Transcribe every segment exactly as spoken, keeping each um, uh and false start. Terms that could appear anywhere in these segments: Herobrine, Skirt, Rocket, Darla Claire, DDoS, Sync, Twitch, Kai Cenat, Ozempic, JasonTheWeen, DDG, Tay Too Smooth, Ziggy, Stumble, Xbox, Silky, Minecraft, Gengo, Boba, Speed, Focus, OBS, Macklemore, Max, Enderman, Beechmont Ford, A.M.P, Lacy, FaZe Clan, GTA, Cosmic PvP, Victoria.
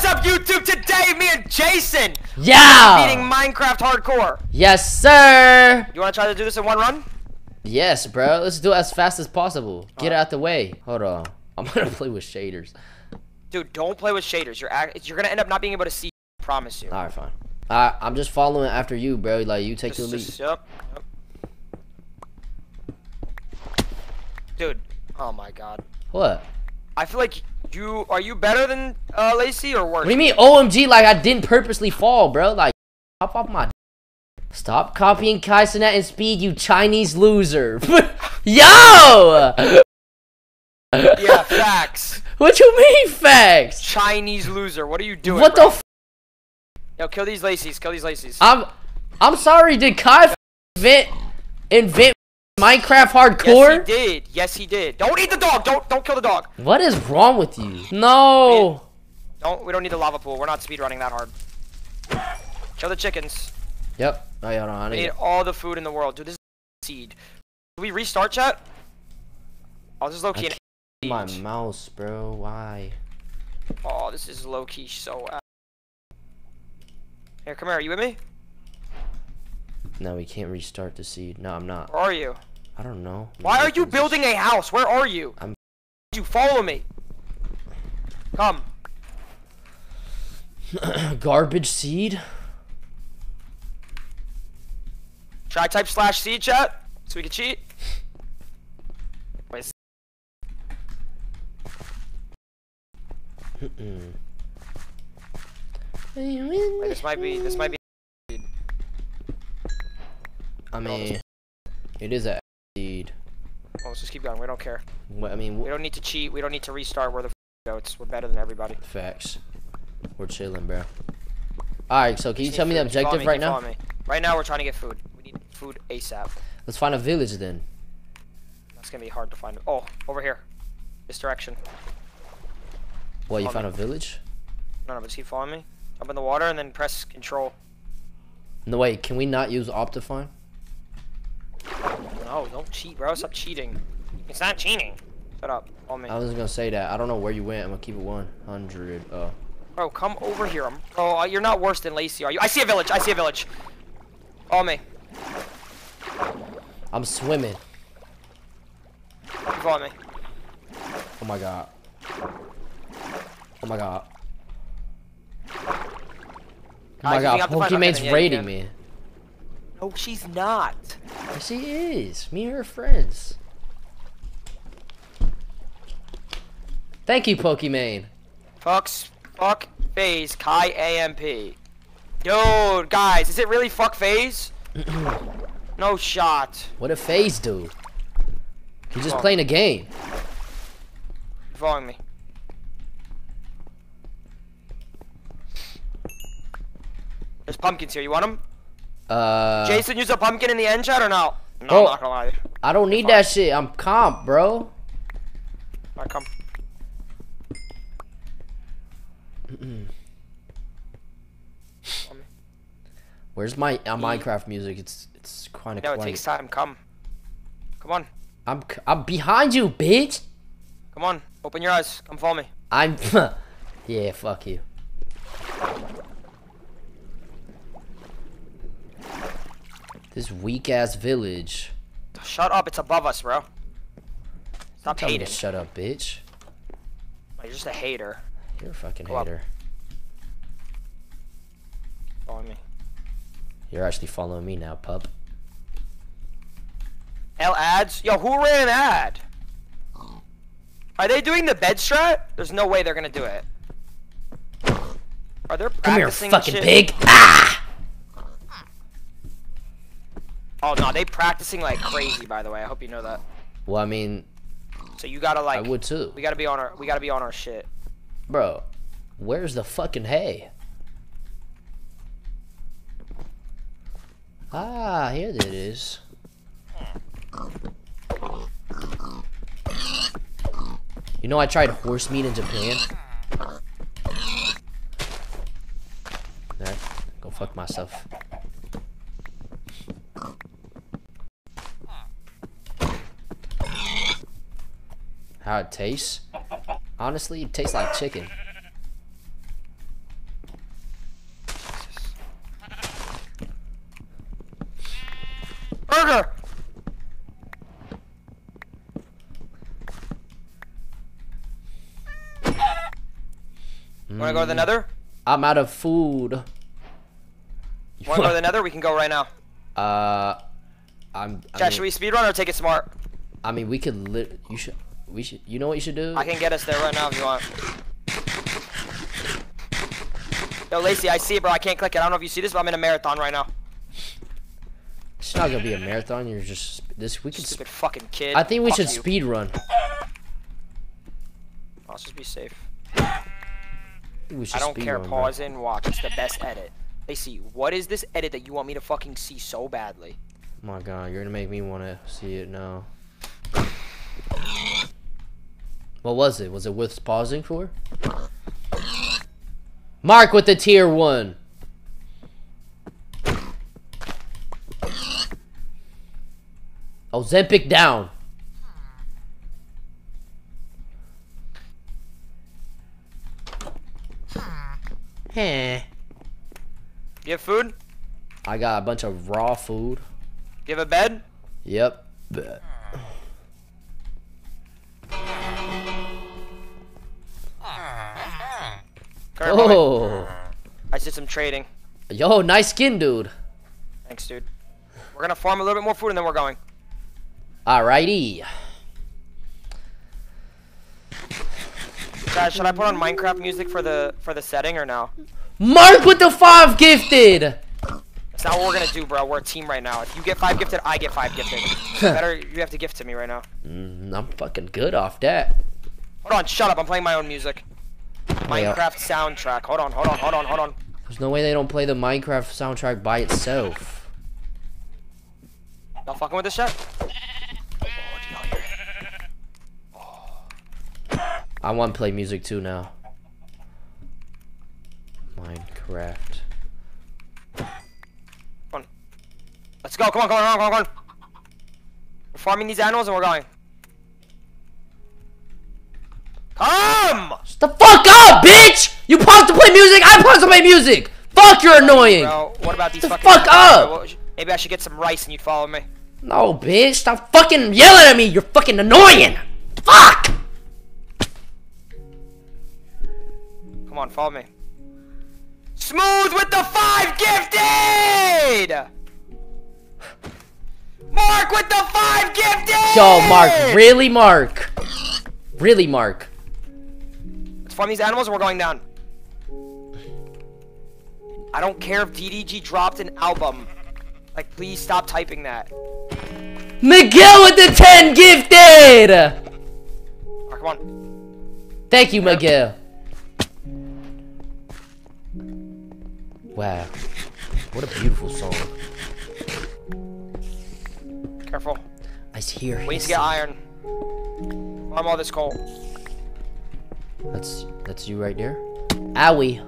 What's up, YouTube? Today, me and Jason. Yeah. Beating Minecraft hardcore. Yes, sir. You want to try to do this in one run? Yes, bro. Let's do it as fast as possible. Get out the way. Hold on. I'm gonna play with shaders. Dude, don't play with shaders. You're act you're gonna end up not being able to see. I promise you. All right, fine. Uh, I'm just following after you, bro. Like you take just, the lead. Just, yep, yep. Dude. Oh my God. What? I feel like you are you better than uh, Lacy or worse? What do you mean, O M G? Like I didn't purposely fall, bro. Like hop off my. Stop copying Kai Cenat and Speed, you Chinese loser. Yo. Yeah, facts. What you mean facts? Chinese loser. What are you doing? What bro? the? F Yo, kill these Lacys. Kill these Lacys. I'm, I'm sorry. Did Kai invent invent Minecraft hardcore? Yes, he did. Yes, he did. Don't eat the dog. Don't don't kill the dog. What is wrong with you? No. We, don't we don't need the lava pool. We're not speedrunning that hard. Kill the chickens. Yep. Oh, yeah, hold on. I need all the food in the world, dude. This is seed. Can we restart chat? I'll just locate. My mouse, bro. Why? Oh, this is low key so. Uh... Here, come here. Are you with me? No, we can't restart the seed. No, I'm not. Where are you? I don't know. Why are you building a house? Where are you? I'm. You follow me. Come. Garbage seed. Should I type slash seed chat so we can cheat? Mm-mm. Wait, this might be. This might be. I mean, it is a seed. Oh, let's just keep going. We don't care. What, I mean, we don't need to cheat. We don't need to restart. We're the goats. We're better than everybody. Facts. We're chilling, bro. All right. So, can you tell me the objective right now? Right now, we're trying to get food. We need food ASAP. Let's find a village then. That's gonna be hard to find. Oh, over here. This direction. What, you found a village? No, no, but just keep following me. Jump in the water and then press control. No, wait, can we not use Optifine? No, don't cheat, bro. Stop cheating. It's not cheating. Shut up. Follow me. I was gonna say that. I don't know where you went. I'm gonna keep it one hundred. Oh. Bro, come over here. I'm... Oh, you're not worse than Lacy, are you? I see a village. I see a village. Follow me. I'm swimming. Follow me. Oh my God. Oh my God. Oh my God, Pokimane's raiding me. No, she's not. Yes, she is. Me and her friends. Thank you, Pokimane. Fucks, fuck FaZe, Kai A M P. Dude, guys, is it really fuck FaZe? No shot. What did FaZe do? He's just playing a game. Following me. There's pumpkins here. You want them? Uh. Jason, use a pumpkin in the end chat or no? No, bro, I'm not gonna lie. I don't need that shit. I'm comp, bro. Alright, come. Where's my uh, Minecraft music? It's it's kind of. No, it takes time. Come. Come on. I'm I'm behind you, bitch. Come on. Open your eyes. Come follow me. I'm. Yeah. Fuck you. This weak ass village. Shut up! It's above us, bro. Stop hating. Shut up, bitch. Oh, you're just a hater. You're a fucking Go hater. Up. Follow me. You're actually following me now, pup. L ads. Yo, who ran ad? Are they doing the bed strat? There's no way they're gonna do it. Are they practicing? Come here, fucking shit? pig. Ah! Oh no, they practicing like crazy. By the way, I hope you know that. Well, I mean, so you gotta like. I would too. We gotta be on our. We gotta be on our shit. Bro, where's the fucking hay? Ah, here it is. You know, I tried horse meat in Japan. There, go fuck myself. How it tastes? Honestly, it tastes like chicken. Mm. Wanna go to the nether? I'm out of food. You wanna go to the nether? We can go right now. Uh, I'm. I Chat, mean, should we speedrun or take it smart? I mean, we could. Li you should. We should. You know what you should do? I can get us there right now if you want. Yo, Lacy, I see it, bro. I can't click it. I don't know if you see this, but I'm in a marathon right now. It's not gonna be a marathon. You're just this. We could. Stupid fucking kid. I think we Fuck should you. speed run. Let's just be safe. We should I don't speed care. Run, Pause bro. and watch. It's the best edit. Lacy, what is this edit that you want me to fucking see so badly? My God, you're gonna make me want to see it now. What was it? Was it worth pausing for? Mark with the tier one. Ozempic down. Heh. You have food? I got a bunch of raw food. You have a bed? Yep. Bed. Oh. I did some trading. Yo, nice skin, dude. Thanks, dude. We're gonna farm a little bit more food and then we're going. Alrighty. Guys, should I put on Minecraft music for the for the setting or no? Mark with the five gifted. That's not what we're gonna do, bro. We're a team right now. If you get five gifted, I get five gifted. Better, you have to gift to me right now. Mm, I'm fucking good off that. Hold on, shut up. I'm playing my own music. Minecraft soundtrack. Hold on, hold on, hold on, hold on. There's no way they don't play the Minecraft soundtrack by itself. Not fucking with this shit. I want to play music too now. Minecraft. Come on. Let's go. Come on, come on, come on, come on. We're farming these animals and we're going. Come! Shut the fuck up, bitch! You paused to play music, I paused to play music! Fuck, you're annoying! Bro, what about these fucking fuck up! Maybe I should get some rice and you'd follow me. No, bitch, stop fucking yelling at me! You're fucking annoying! Fuck! Come on, follow me. Smooth with the five gifted! Mark with the five gifted! Yo, Mark, really, Mark? Really, Mark? Farm these animals and we're going down. I don't care if D D G dropped an album. Like, please stop typing that. Miguel with the ten gifted! Oh, come on. Thank you, Miguel. Wow. What a beautiful song. Careful. I hear him. We need to get iron. Farm all this coal. That's that's you right there. Owie.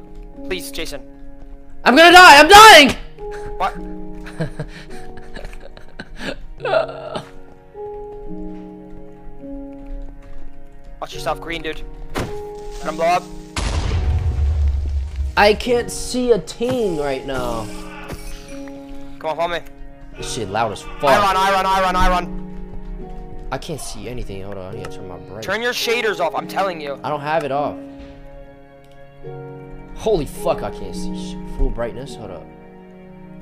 Please, Jason. I'm gonna die. I'm dying. What? Watch yourself, green dude. Let him blow up. I can't see a team right now. Come on, follow me. This shit loud as fuck. I run, I run, I run, I run. I can't see anything. Hold on, I need to turn my bright. Turn your shaders off. I'm telling you. I don't have it off. Holy fuck, I can't see full brightness. Hold up.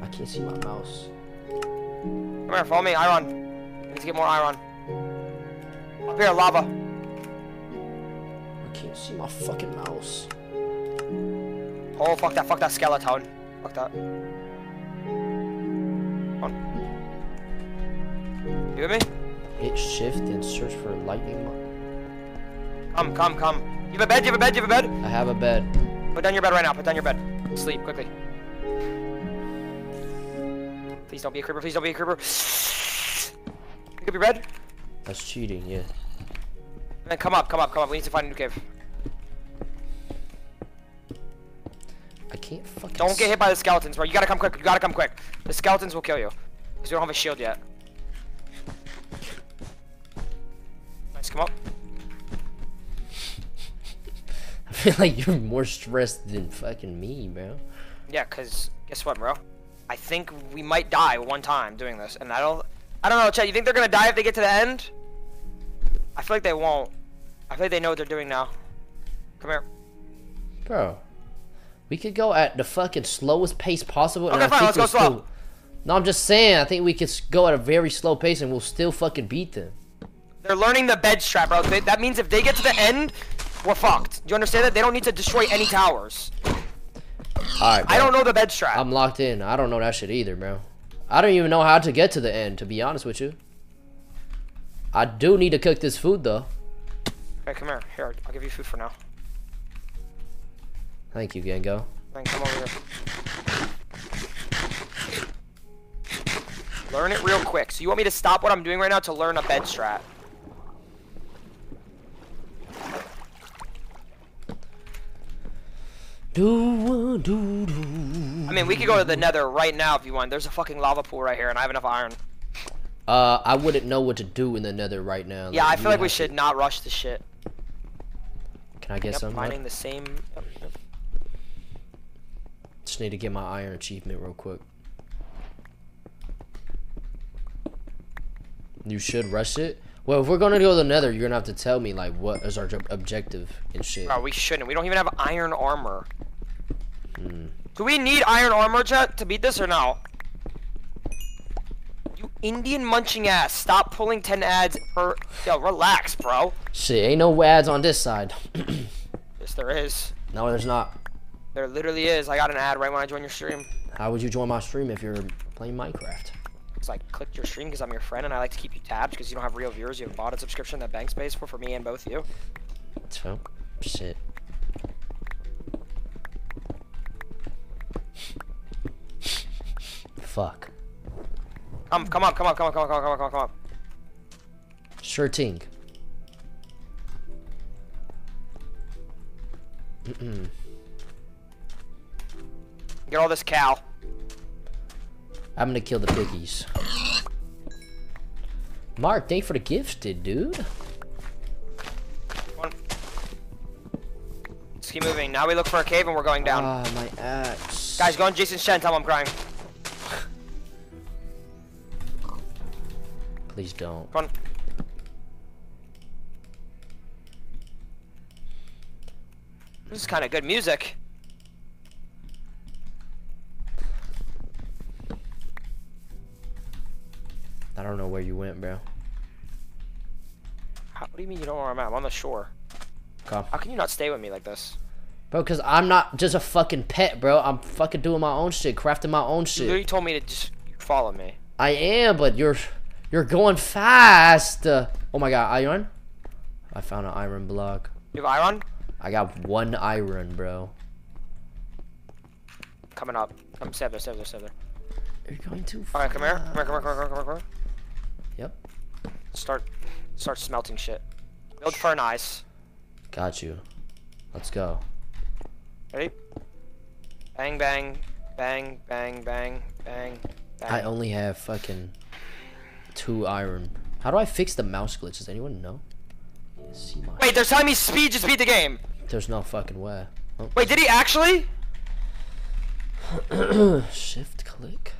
I can't see my mouse. Come here, follow me. Iron. Let's get more iron. Up here, lava. I can't see my fucking mouse. Oh fuck that! Fuck that skeleton. Fuck that. Come on. You with me? Hit shift and search for lightning mark. Come, come, come. You have a bed, you have a bed, you have a bed? I have a bed. Put down your bed right now, put down your bed. Sleep, quickly. Please don't be a creeper, please don't be a creeper. Pick up your bed. That's cheating, yeah. And then come up, come up, come up. We need to find a new cave. I can't fucking... Don't get hit by the skeletons, bro. You gotta come quick, you gotta come quick. The skeletons will kill you. Because you don't have a shield yet. Come up. I feel like you're more stressed than fucking me, bro. Yeah, cause guess what, bro? I think we might die one time doing this, and I don't. I don't know, Chad. You think they're gonna die if they get to the end? I feel like they won't. I feel like they know what they're doing now. Come here. Bro, we could go at the fucking slowest pace possible. Okay, and fine, I think let's go slow. No, I'm just saying, I think we could go at a very slow pace and we'll still fucking beat them. They're learning the bed strat, bro. They, that means if they get to the end, we're fucked. Do you understand that? They don't need to destroy any towers. Alright, I don't know the bed strat. I'm locked in. I don't know that shit either, bro. I don't even know how to get to the end, to be honest with you. I do need to cook this food, though. Okay, come here. Here, I'll give you food for now. Thank you, Gengo. Thanks, come over here. Learn it real quick. So you want me to stop what I'm doing right now to learn a bed strat? Do, do, do. I mean, we could go to the nether right now if you want. There's a fucking lava pool right here, and I have enough iron. Uh, I wouldn't know what to do in the nether right now. Like, yeah, I feel like we should to... not rush the shit. Can I get yep, some? Finding the same. Yep, yep. Just need to get my iron achievement real quick. You should rush it. Well, if we're gonna go to the nether, you're gonna have to tell me like what is our objective and shit. Oh, we shouldn't. We don't even have iron armor. Mm. Do we need iron armor, chat, to beat this or no? You Indian munching ass! Stop pulling ten ads per. Yo, relax, bro. Shit, ain't no ads on this side. Yes, there is. No, there's not. There literally is. I got an ad right when I joined your stream. How would you join my stream if you're playing Minecraft? I like, clicked your stream because I'm your friend and I like to keep you tabbed because you don't have real viewers. You have bought a subscription that banks pays for for me and both of you. So, shit. Fuck. Um, come on, come on, come on, come on, come on, come on, come on. Sure thing. Mm-mm. Get all this cow. I'm gonna kill the piggies. Mark, thank you for the gifted, dude. One. Let's keep moving. Now we look for a cave and we're going down. Ah, my axe. Guys, go on Jason's Shen, tell him I'm crying. Please don't. Come on. This is kind of good music. I don't know where you went, bro. How, what do you mean you don't know where I'm at? I'm on the shore. Come. How can you not stay with me like this? Bro, because I'm not just a fucking pet, bro. I'm fucking doing my own shit, crafting my own shit. You literally told me to just follow me. I am, but you're you're going fast. Uh, oh my god, iron? I found an iron block. You have iron? I got one iron, bro. Coming up. Come stay there, stay there, stay there. You're going too fast. Alright, come here. Come here, come here, come here, come here, come here. Yep. Start, start smelting shit. Build fern ice. Got you. Let's go. Ready? Bang, bang, bang, bang, bang, bang. I only have fucking two iron. How do I fix the mouse glitch? Does anyone know? See my... Wait, they're telling me Speed just beat the game. There's no fucking way. Oh. Wait, did he actually? Shift click.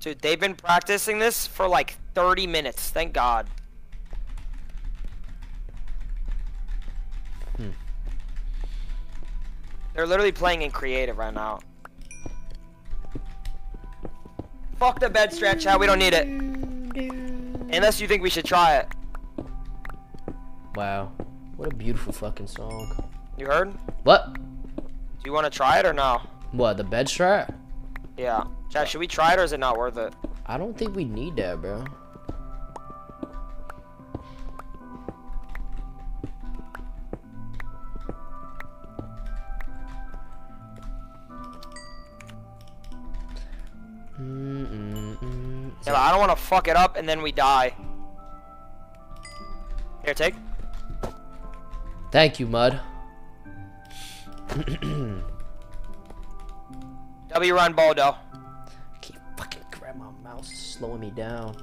Dude, they've been practicing this for like thirty minutes. Thank God. Hmm. They're literally playing in creative right now. Fuck the bed strat, chat. We don't need it. Unless you think we should try it. Wow. What a beautiful fucking song. You heard? What? Do you want to try it or no? What, the bed strat? Yeah. Chat, should we try it or is it not worth it? I don't think we need that, bro. Mm-mm-mm. Yeah, I don't want to fuck it up and then we die. Here, take. Thank you, Mud. W run, Baldo. Can't fucking grab my mouse. It's slowing me down.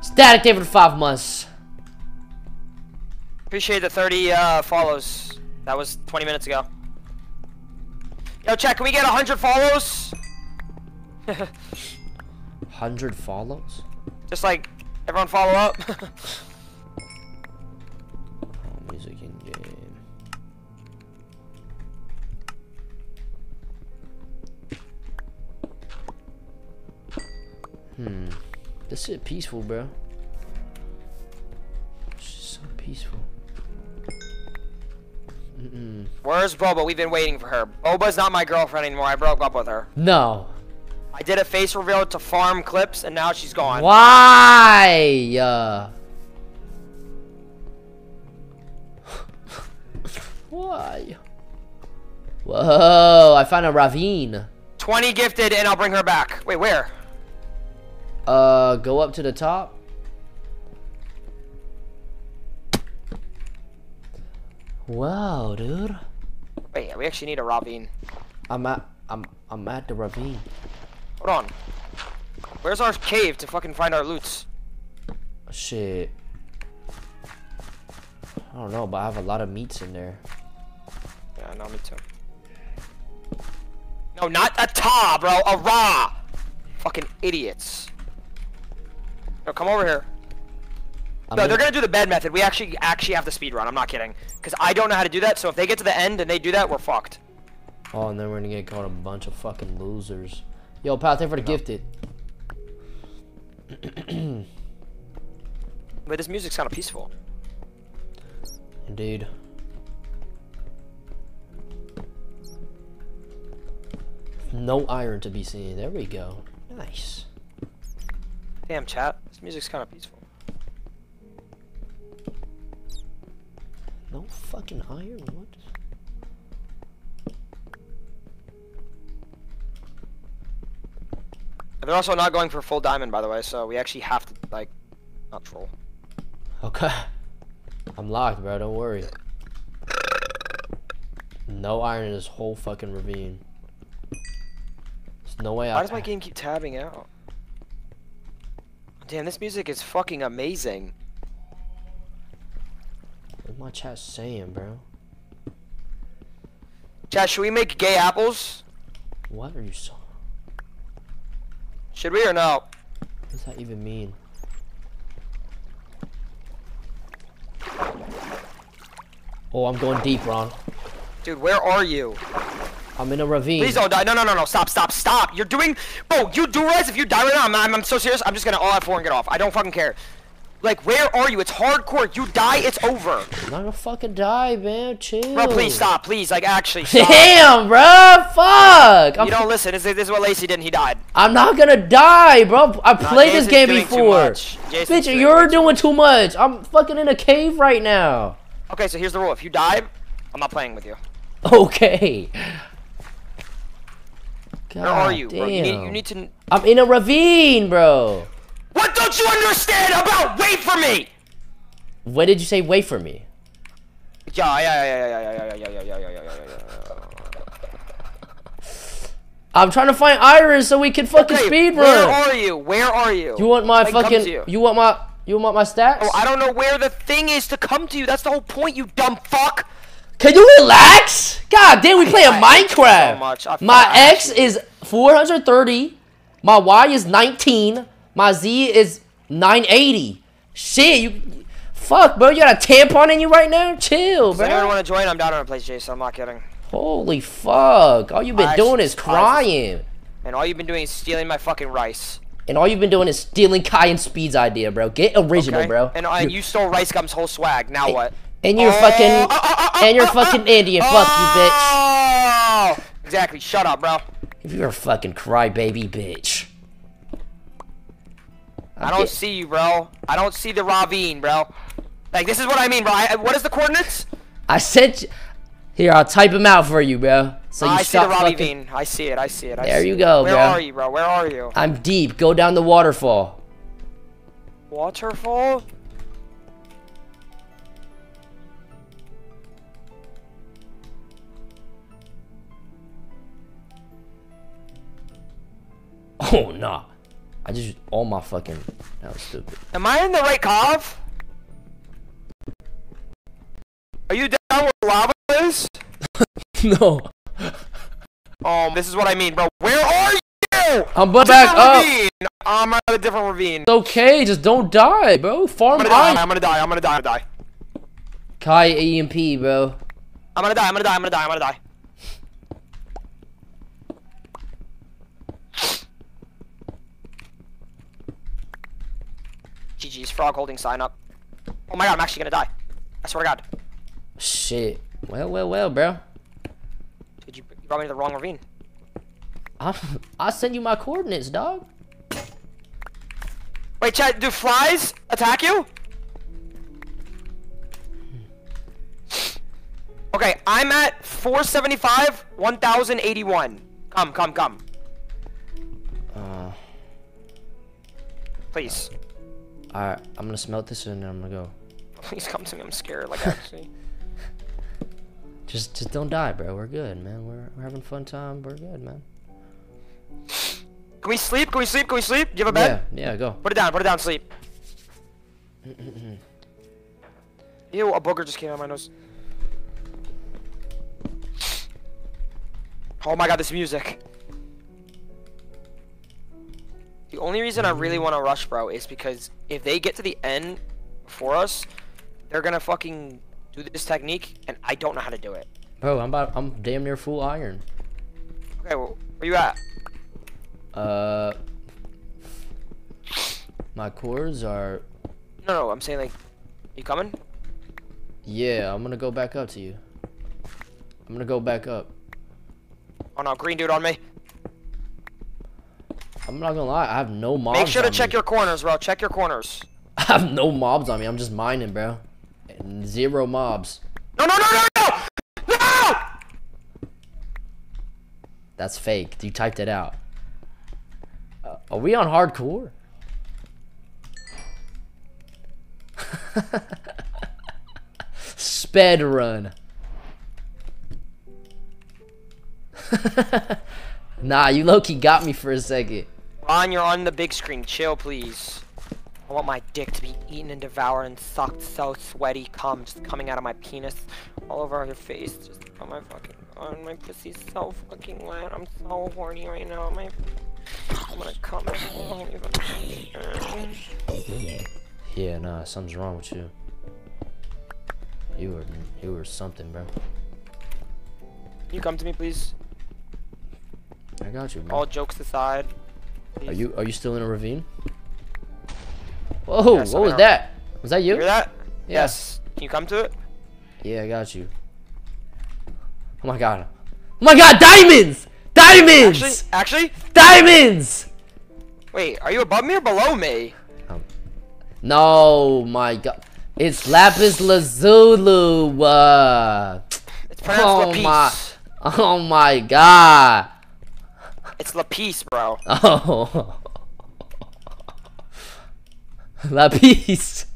Static David for five months. Appreciate the thirty uh, follows. That was twenty minutes ago. Yo, chat, can we get one hundred follows? one hundred follows? Just like, everyone follow up. Oh, music in game. Hmm. This is peaceful, bro. It's just so peaceful. Mm-mm. Where's Boba? We've been waiting for her. Boba's not my girlfriend anymore. I broke up with her. No. I did a face reveal to farm clips, and now she's gone. Why? Uh... Why? Whoa, I found a ravine. twenty gifted, and I'll bring her back. Wait, where? Uh, go up to the top. Wow, dude. Wait, yeah, we actually need a ravine. I'm at, I'm, I'm at the ravine. Hold on. Where's our cave to fucking find our loots? Shit. I don't know, but I have a lot of meats in there. Yeah, no, me too. No, not a ta, bro. A raw. Fucking idiots. No, come over here. I'm no, gonna... they're gonna do the bed method. We actually actually have to speed run. I'm not kidding, because I don't know how to do that. So if they get to the end and they do that, we're fucked. Oh, and then we're gonna get called a bunch of fucking losers. Yo, pal, thank for the no. gifted. But this music's kind of peaceful. Indeed. No iron to be seen. There we go. Nice. Damn, chat. This music's kind of peaceful. No fucking iron, what? They're also not going for full diamond, by the way, so we actually have to, like, not troll. Okay. I'm locked, bro, don't worry. No iron in this whole fucking ravine. There's no way out. Why does my game keep tabbing out? Damn, this music is fucking amazing. What's my chat saying, bro? Chat, should we make gay apples? What are you so? Should we or no? What does that even mean? Oh, I'm going deep, Ron. Dude, where are you? I'm in a ravine. Please don't die. No, no, no, no. Stop, stop, stop. You're doing... Bro, you do res. If you die right now, I'm, I'm, I'm so serious. I'm just going to all out four and get off. I don't fucking care. Like, where are you? It's hardcore. You die, it's over. I'm not gonna fucking die, man. Chill. Bro, please stop. Please, like, actually stop. Damn, bro. Fuck. You I'm... don't listen. This is what Lacy did and he died. I'm not gonna die, bro. I played nah, this game before. Bitch, you're doing too much. I'm fucking in a cave right now. Okay, so here's the rule. If you die, I'm not playing with you. Okay. God, where are you, damn. Bro? You need, you need to... I'm in a ravine, bro. What don't you understand about wait for me? What did you say wait for me? Yeah, yeah, yeah, yeah, yeah, yeah, yeah, yeah, yeah, yeah, yeah. I'm trying to find Iris so we can fucking okay, speedrun. Where are you? Where are you? You want my I fucking you. you want my you want my stats? Oh, I don't know where the thing is to come to you. That's the whole point, you dumb fuck. Can you relax? God damn, we playing Minecraft. So my X is four hundred thirty. My Y is nineteen. My Z is nine eighty. Shit, you... Fuck, bro. You got a tampon in you right now? Chill, bro. Does anyone want to join? I'm down on a place, Jason. I'm not kidding. Holy fuck. All you've been I doing is crying. And all you've been doing is stealing my fucking rice. And all you've been doing is stealing Kai and Speed's idea, bro. Get original, okay. bro. And, and you stole Rice Gum's whole swag. Now and, what? And you're oh, fucking... Uh, uh, uh, and you're uh, fucking uh, Indian. Uh, fuck you, bitch. Exactly. Shut up, bro. You're a fucking crybaby, bitch. I don't see you, bro. I don't see the ravine, bro. Like, this is what I mean, bro. I, what is the coordinates? I sent you... Here, I'll type them out for you, bro. So you I see the ravine. Fucking... I see it. I see it. I there see you go, it. Where bro. Where are you, bro? Where are you? I'm deep. Go down the waterfall. Waterfall? Oh, nah. I just used all my fucking... That was stupid. Am I in the right cove? Are you down where lava is? No. Um, this is what I mean, bro. Where are you? No! I'm but back up. Ravine. I'm at a different ravine. It's okay, just don't die, bro. Farm I'm gonna die. I'm gonna die. I'm gonna die. I'm gonna die. Kai A M P, bro. I'm gonna die. I'm gonna die. I'm gonna die. I'm gonna die. G G's frog holding sign up. Oh my god, I'm actually gonna die. I swear to god. Shit. Well, well, well, bro. Dude, you brought me to the wrong ravine. I I sent you my coordinates, dog. Wait, chat, do flies attack you? Okay, I'm at four seventy-five, one thousand eighty-one. Come, come, come. Uh, Please. Uh, Alright, I'm gonna smelt this and then I'm gonna go. Please come to me, I'm scared, like actually. Just just don't die, bro. We're good, man. We're, we're having a fun time. We're good, man. Can we sleep? Can we sleep? Can we sleep? Do you have a bed? Yeah, yeah, go. Put it down, put it down, sleep. Ew, a booger just came out of my nose. Oh my god, this music. The only reason I really want to rush, bro, is because if they get to the end for us, they're gonna fucking do this technique, and I don't know how to do it. Bro, I'm about, I'm damn near full iron. Okay, well, where you at? Uh, my cores are. No, no, I'm saying like, you coming? Yeah, I'm gonna go back up to you. I'm gonna go back up. Oh no, green dude on me. I'm not gonna lie, I have no mobs. Make sure to on check me. your corners, bro. Check your corners. I have no mobs on me. I'm just mining, bro. And zero mobs. No, no, no, no, no, no! That's fake. You typed it out. Are we on hardcore? Sped run. Nah, you low-key got me for a second. Ron, you're on the big screen. Chill, please. I want my dick to be eaten and devoured and sucked so sweaty cum just coming out of my penis all over your face. Just on my fucking... on my pussy's so fucking wet. I'm so horny right now. My... I'm gonna come Yeah, nah, something's wrong with you. You were, you were something, bro. Can you come to me, please? I got you, bro. All jokes aside. Please. Are you, are you still in a ravine? Whoa, yeah, what was that? Was that you? You hear that? Yeah. Yes. Can you come to it? Yeah, I got you. Oh my god. Oh my god, diamonds! Diamonds! Actually, actually? Diamonds! Wait, are you above me or below me? Um, no, my god. It's lapis lazuli. Uh, it's pronounced oh lapis. My, oh my god. It's lapis, bro. Oh. Lapis.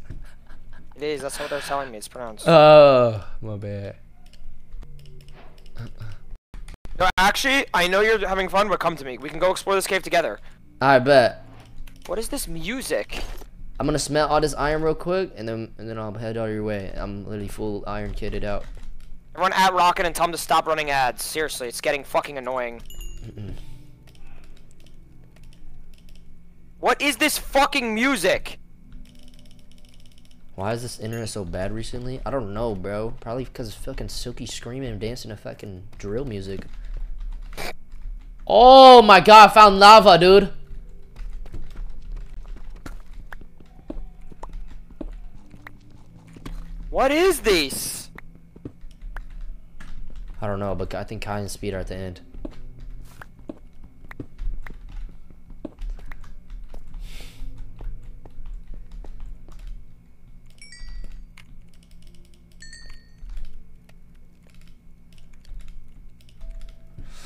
It is, that's what they're telling me. It's pronounced. Oh, my bad. No, actually, I know you're having fun, but come to me. We can go explore this cave together. I bet. What is this music? I'm gonna smelt all this iron real quick, and then and then I'll head out of your way. I'm literally full iron kitted out. Everyone at Rocket and tell them to stop running ads. Seriously, it's getting fucking annoying. What is this fucking music? Why is this internet so bad recently? I don't know, bro. Probably because fucking Silky screaming and dancing to fucking drill music. Oh my god, I found lava, dude. What is this? I don't know, but I think Kai and Speed are at the end.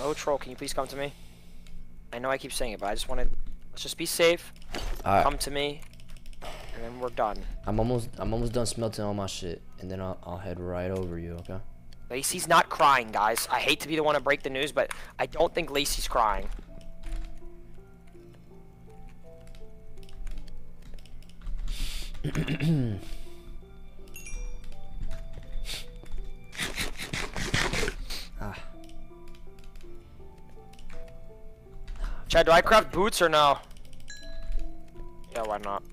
Low troll, can you please come to me? I know I keep saying it, but I just wanted. Let's just be safe. All right. Come to me, and then we're done. I'm almost. I'm almost done smelting all my shit, and then I'll, I'll head right over you. Okay. Lacy's not crying, guys. I hate to be the one to break the news, but I don't think Lacy's crying. Chad, do I craft boots or no? Yeah, why not?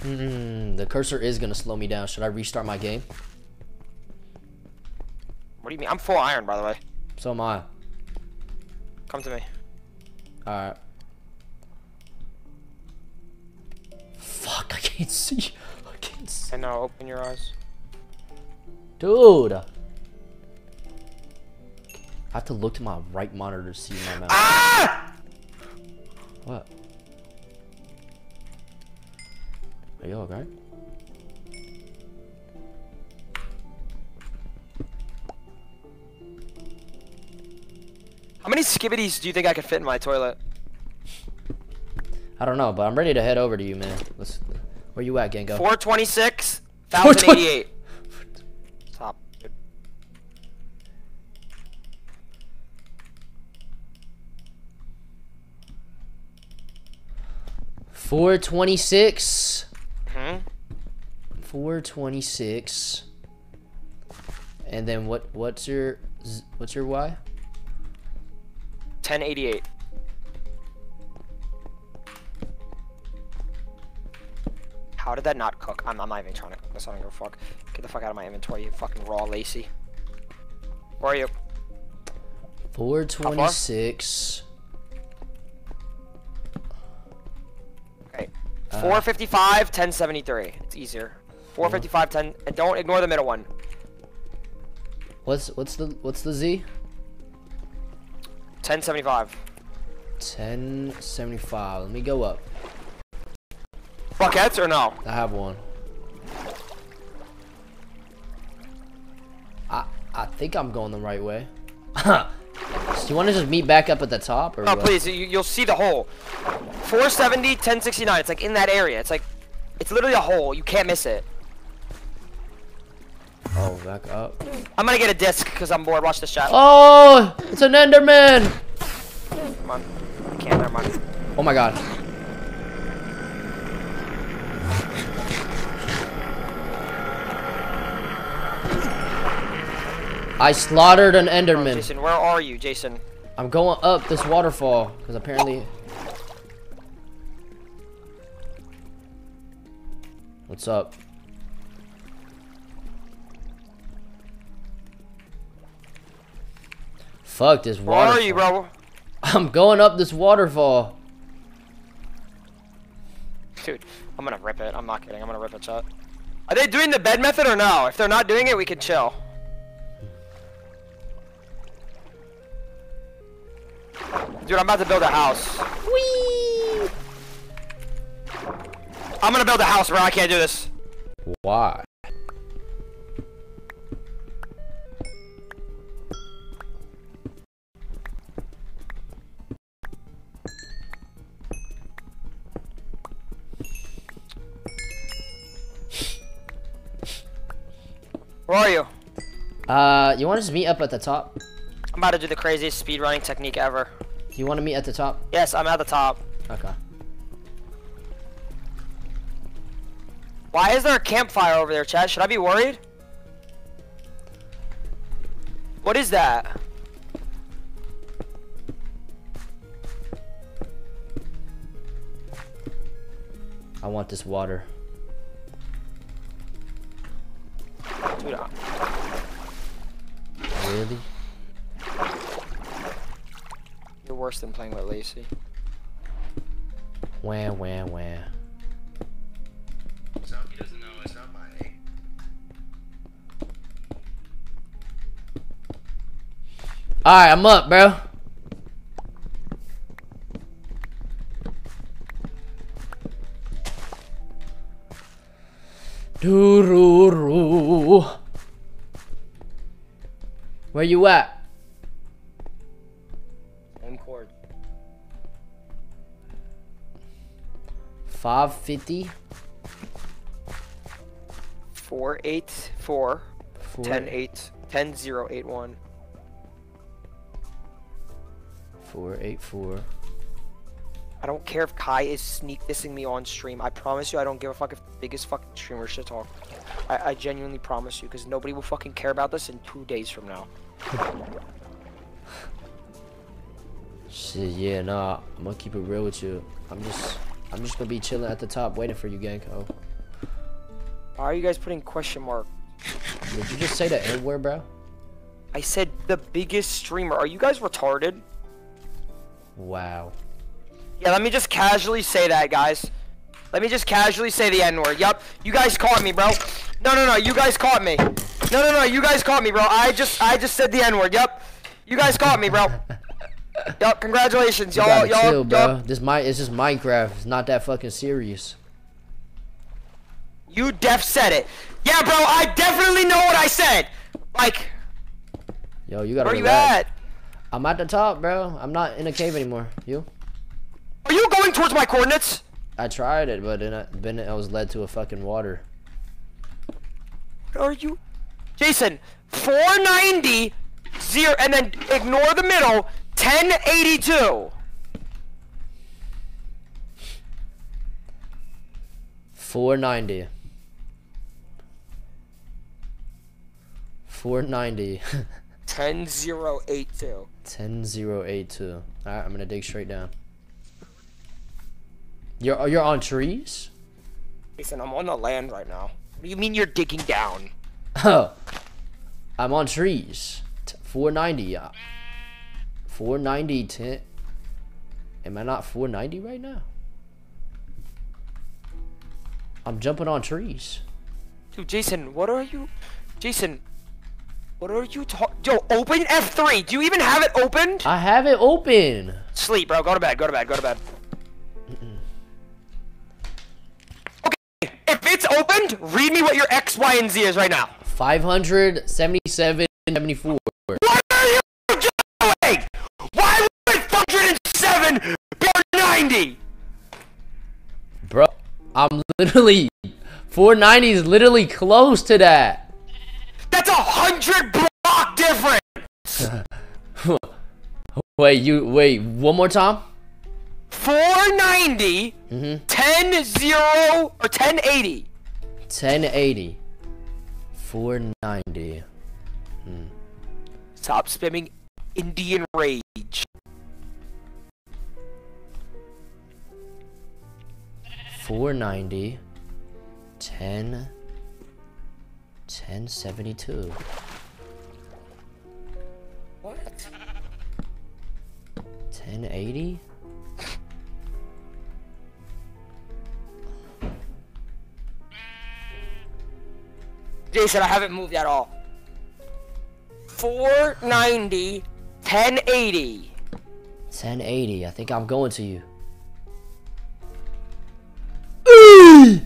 Mm-mm, the cursor is gonna slow me down. Should I restart my game? What do you mean? I'm full iron, by the way. So am I. Come to me. Alright. Fuck, I can't see. I can't see. And now open your eyes. Dude. I have to look to my right monitor to see my mouth. Ah! What? Are you okay? How many skibbities do you think I could fit in my toilet? I don't know, but I'm ready to head over to you, man. Let's, where you at, Gengo? four twenty-six, one thousand eighty-eight. Stop. four twenty-six. Hmm? four twenty-six. And then what? What's your what's your Y? ten eighty-eight. How did that not cook? I'm, I'm not even trying to cook this. I don't give a fuck. Get the fuck out of my inventory, you fucking raw Lacy. Where are you? four twenty-six. Okay. Uh, four fifty-five, ten seventy-three. It's easier. four fifty-five, ten, and don't ignore the middle one. What's what's the what's the Z? ten seventy-five. ten seventy-five. Let me go up. Buckets or no? I have one. I I think I'm going the right way. So you want to just meet back up at the top? Or no, what? Please. You, you'll see the hole. four seventy, ten sixty-nine. It's like in that area. It's like, it's literally a hole. You can't miss it. Oh, back up. I'm gonna get a disc because I'm bored. Watch this shot. Oh, it's an Enderman. Come on. I can't. Never mind. Oh my god. I slaughtered an Enderman. Oh, Jason, where are you, Jason? I'm going up this waterfall because apparently. What's up? Fuck this waterfall. Where are you, bro? I'm going up this waterfall. Dude, I'm gonna rip it. I'm not kidding. I'm gonna rip it, chat. Are they doing the bed method or no? If they're not doing it, we can chill. Dude, I'm about to build a house. Whee! I'm gonna build a house, bro. I can't do this. Why? Where are you? Uh, you want to just meet up at the top? I'm about to do the craziest speed running technique ever. You want to meet at the top? Yes, I'm at the top. Okay. Why is there a campfire over there, Chad? Should I be worried? What is that? I want this water. Dude, I'm... Really? You're worse than playing with Lacy. Wah, wah, wah. Silky doesn't know what's up, my name. Alright, I'm up, bro. Doo-roo-roo. Where you at? I'm cord. five fifty. four eighty-four. ten eight. ten zero eighty-one. four eighty-four. I don't care if Kai is sneak dissing me on stream. I promise you, I don't give a fuck if the biggest fucking streamer should talk. I, I genuinely promise you, because nobody will fucking care about this in two days from now. Shit, yeah, nah. I'm gonna keep it real with you. I'm just, I'm just gonna be chilling at the top, waiting for you, Gengo. Why are you guys putting question mark? Did you just say the N word, bro? I said the biggest streamer. Are you guys retarded? Wow. Yeah, let me just casually say that, guys. Let me just casually say the N-word. Yup. You guys caught me, bro. No, no, no. You guys caught me. No, no, no. You guys caught me, bro. I just I just said the N-word. Yup. You guys caught me, bro. Yup. Congratulations, y'all. Y'all chill, bro. This my it's just Minecraft. It's not that fucking serious. You def said it. Yeah, bro. I definitely know what I said. Like. Yo, you gotta where relax. You at? I'm at the top, bro. I'm not in a cave anymore. You? Are you going towards my coordinates? I tried it, but then I, then I was led to a fucking water. What are you? Jason, four ninety, zero, and then ignore the middle, ten eighty-two. four ninety. four ninety. ten zero eighty-two. ten zero eighty-two. Alright, I'm gonna dig straight down. You're, you're on trees? Listen, I'm on the land right now. What do you mean you're digging down? Oh. I'm on trees. four ninety. Uh, four ninety. ten. Am I not four ninety right now? I'm jumping on trees. Dude, Jason, what are you... Jason, what are you talking... Yo, open F three. Do you even have it opened? I have it open. Sleep, bro. Go to bed. Go to bed. Go to bed. Opened, read me what your X, Y, and Z is right now. five hundred seventy-seven seventy-four. What are you doing? Why would one hundred seven be ninety? Bro, I'm literally four ninety is literally close to that. That's a hundred block difference. Wait, you wait one more time. four ninety, mm-hmm. ten zero or ten eighty. ten eighty. four ninety. Hmm. Stop spamming Indian Rage. four ninety. ten. ten seventy-two. What? ten eighty? Jason, I haven't moved at all. four ninety, ten eighty. ten eighty, I think I'm going to you. Eee!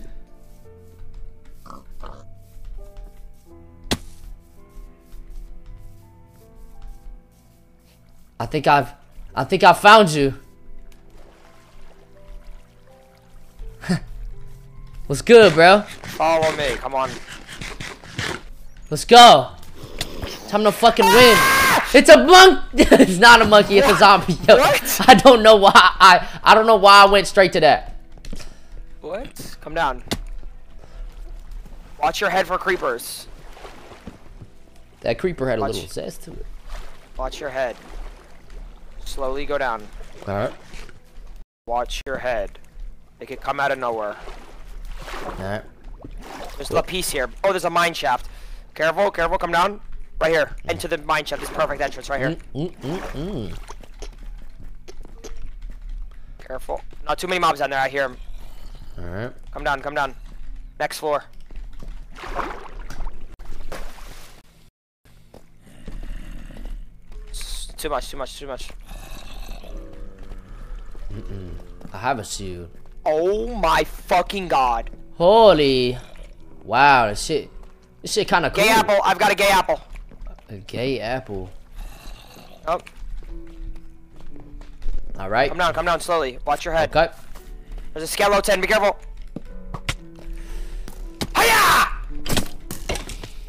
I think I've, I think I found you. What's good, bro? Follow me, come on. Let's go. Time to fucking win. It's a monk. It's not a monkey. It's a zombie. Yo, what? I don't know why. I I don't know why I went straight to that. What? Come down. Watch your head for creepers. That creeper had Watch. a little zest to it. Watch your head. Slowly go down. All right. Watch your head. They could come out of nowhere. All right. There's a piece here. Oh, there's a mine shaft. Careful, careful, come down. Right here. Into the mine shaft. This perfect entrance right here. Mm, mm, mm, mm. Careful. Not too many mobs down there, I hear them. Alright. Come down, come down. Next floor. It's too much, too much, too much. Mm -mm. I have a shield. Oh my fucking god. Holy. Wow, that shit. This shit kind of cool. Gay apple. I've got a gay apple. A gay apple. Oh. All right. Come down. Come down slowly. Watch your head. Okay. There's a skeleton. Be careful. Hiya!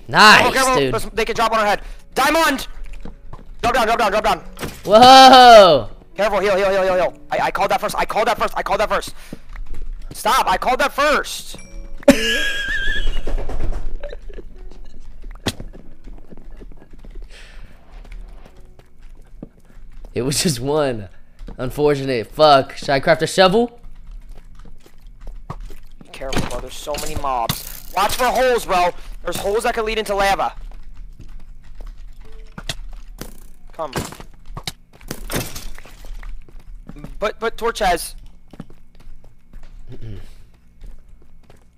Nice, oh, careful. Dude. Listen, they can drop on our head. Diamond. Drop down. Drop down. Drop down. Whoa. Careful, heal, heal, heal, heal, heal. I, I called that first, I called that first, I called that first. Stop, I called that first. It was just one. Unfortunate. Fuck. Should I craft a shovel? Careful, bro. There's so many mobs. Watch for holes, bro. There's holes that could lead into lava. Come. But, but, torch has.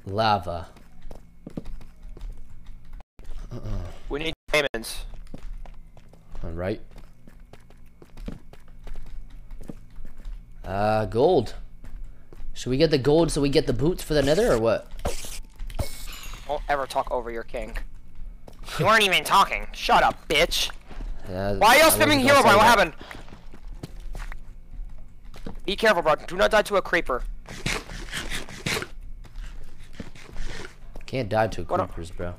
Lava. Uh-uh. We need diamonds. Alright. Uh, gold. Should we get the gold so we get the boots for the nether or what? Don't ever talk over your king. You weren't even talking. Shut up, bitch. Uh, Why are y'all spamming Herobrine? What happened? Be careful, bro. Do not die to a creeper. Can't die to creepers, bro.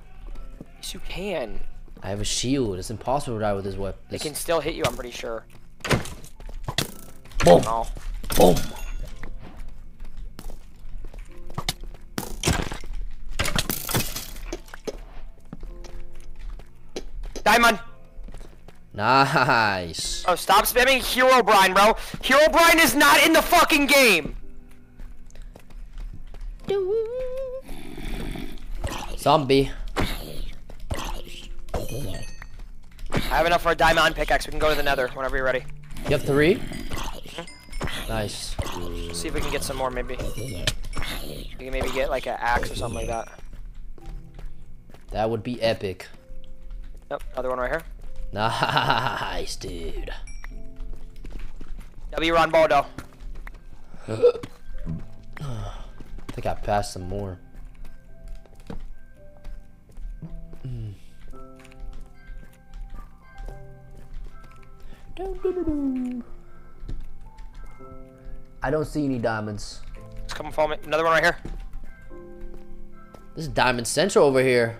Yes, you can. I have a shield. It's impossible to die with this weapon. It can still hit you, I'm pretty sure. Boom. Oh. Boom. Diamond. Nice. Oh, stop spamming Herobrine, bro. Herobrine is not in the fucking game. Zombie. I have enough for a diamond pickaxe. We can go to the nether whenever you're ready. You have three? Nice. Let's see if we can get some more, maybe. We can maybe get like an axe or something like that. That would be epic. Yep, another one right here. Nice, dude. W Ron Baldo. I think I passed some more. Mm. Dun, dun, dun, dun. I don't see any diamonds. Just come and follow me. Another one right here. This is Diamond Central over here.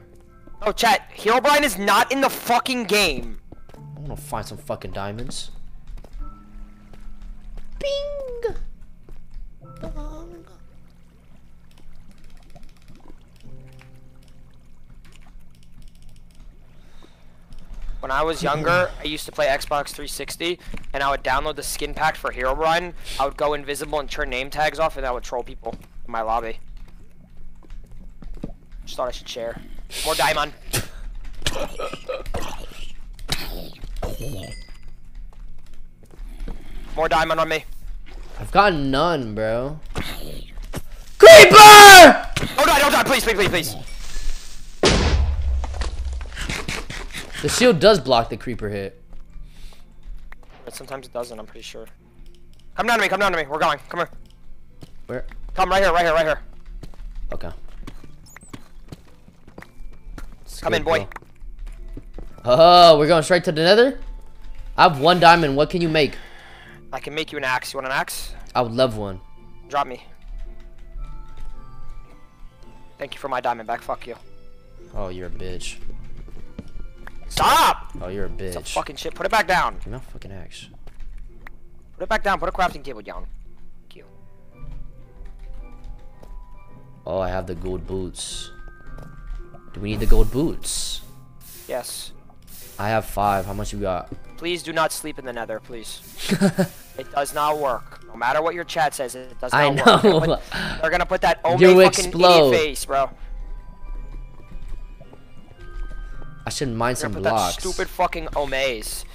Oh, chat. Herobrine is not in the fucking game. I'm gonna find some fucking diamonds. Bing! Bong. When I was younger, I used to play Xbox three sixty, and I would download the skin pack for Herobrine. I would go invisible and turn name tags off, and I would troll people in my lobby. Just thought I should share. More diamond. More diamond on me. I've got none, bro. Creeper! Oh, no, don't die, please, please, please, please. The shield does block the creeper hit. But sometimes it doesn't, I'm pretty sure. Come down to me, come down to me. We're going. Come here. Where? Come right here, right here, right here. Okay. Skirt, come in, boy. Bro. Oh, we're going straight to the nether? I have one diamond. What can you make? I can make you an axe. You want an axe? I would love one. Drop me. Thank you for my diamond back. Fuck you. Oh, you're a bitch. Stop! Oh, you're a bitch. It's a fucking shit. Put it back down. No fucking axe. Put it back down. Put a crafting table down. Thank you. Oh, I have the gold boots. Do we need the gold boots? Yes. I have five. How much you got? Please do not sleep in the nether, please. It does not work. No matter what your chat says, it does not I know. work. They're gonna put, they're gonna put that Omaze fucking idiot face, bro. I shouldn't mind some put blocks. That stupid fucking Omaze.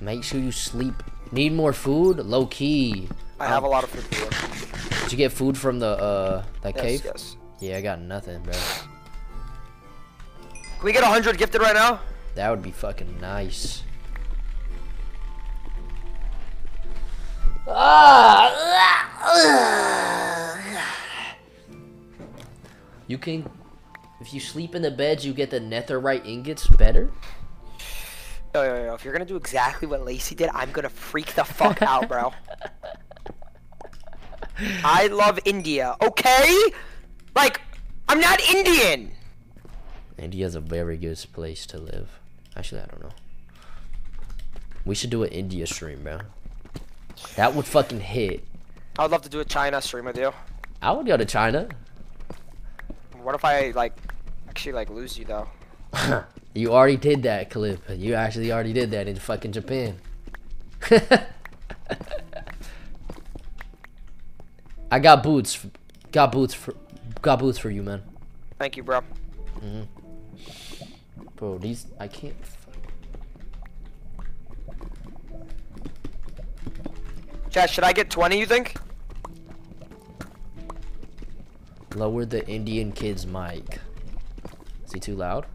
Make sure you sleep. Need more food? Low key. I um, have a lot of food for you. Did you get food from the uh that yes, cave? Yes. Yeah, I got nothing, bro. Can we get a hundred gifted right now? That would be fucking nice. Ah! You can, if you sleep in the beds, you get the netherite ingots better? No, no, no, if you're gonna do exactly what Lacy did, I'm gonna freak the fuck out, bro. I love India, okay? Like, I'm not Indian! India's a very good place to live. Actually, I don't know. We should do an India stream, bro. That would fucking hit. I would love to do a China stream with you. I would go to China. What if I, like, actually, like, lose you, though? You already did that, Clip. You actually already did that in fucking Japan. I got boots. Got boots for... Got boots for you, man. Thank you, bro. Mm-hmm. Bro, these... I can't... Chat, should I get twenty, you think? Lower the Indian kid's mic. Is he too loud?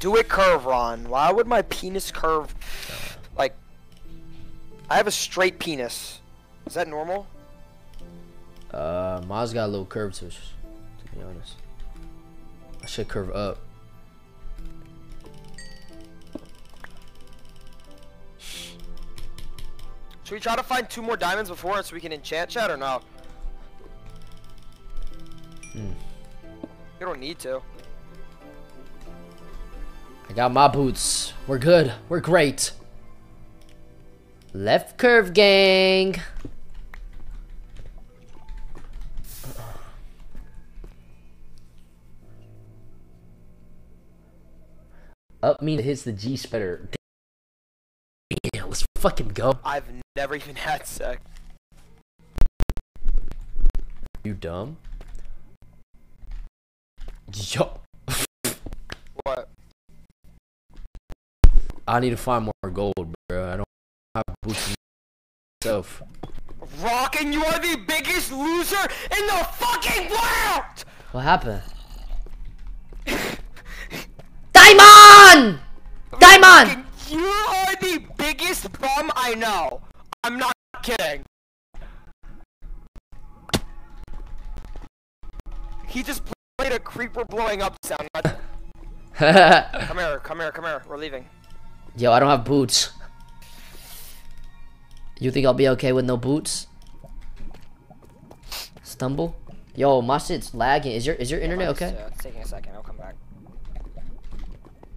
Do it curve, Ron. Why would my penis curve? Like, I have a straight penis. Is that normal? Uh, mine's got a little curve to it, to be honest. I should curve up. Should we try to find two more diamonds before so we can enchant, chat, or no? Mm. You don't need to. I got my boots. We're good. We're great. Left curve, gang. Up means it hits the G spreader. Damn, let's fucking go. I've never even had sex. You dumb? Yo. What? I need to find more gold, bro. I don't have boots myself. Rockin', you are the biggest loser in the fucking world! What happened? Diamond! Diamond! You are the biggest bum I know. I'm not kidding. He just played a creeper blowing up sound. Come here, come here, come here. We're leaving. Yo, I don't have boots. You think I'll be okay with no boots? Stumble? Yo, my shit's lagging. Is your is your yeah, internet okay? Uh, it's taking a second. I'll come back.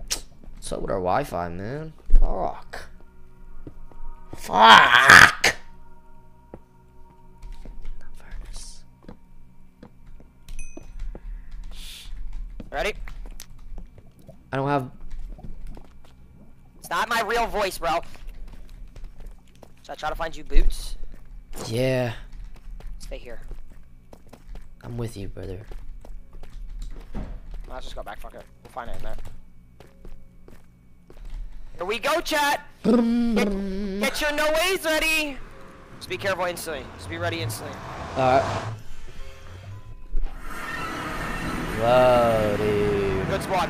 What's up with our Wi-Fi, man? Fuck. Fuck. Ready? I don't have. Not my real voice, bro. Should I try to find you boots? Yeah. Stay here. I'm with you, brother. I'll just go back, fuck it. We'll find it in there. Here we go, chat! Get, get your no ways ready! Just be careful instantly. Just be ready instantly. Alright. Whoa, dude. Good spawn.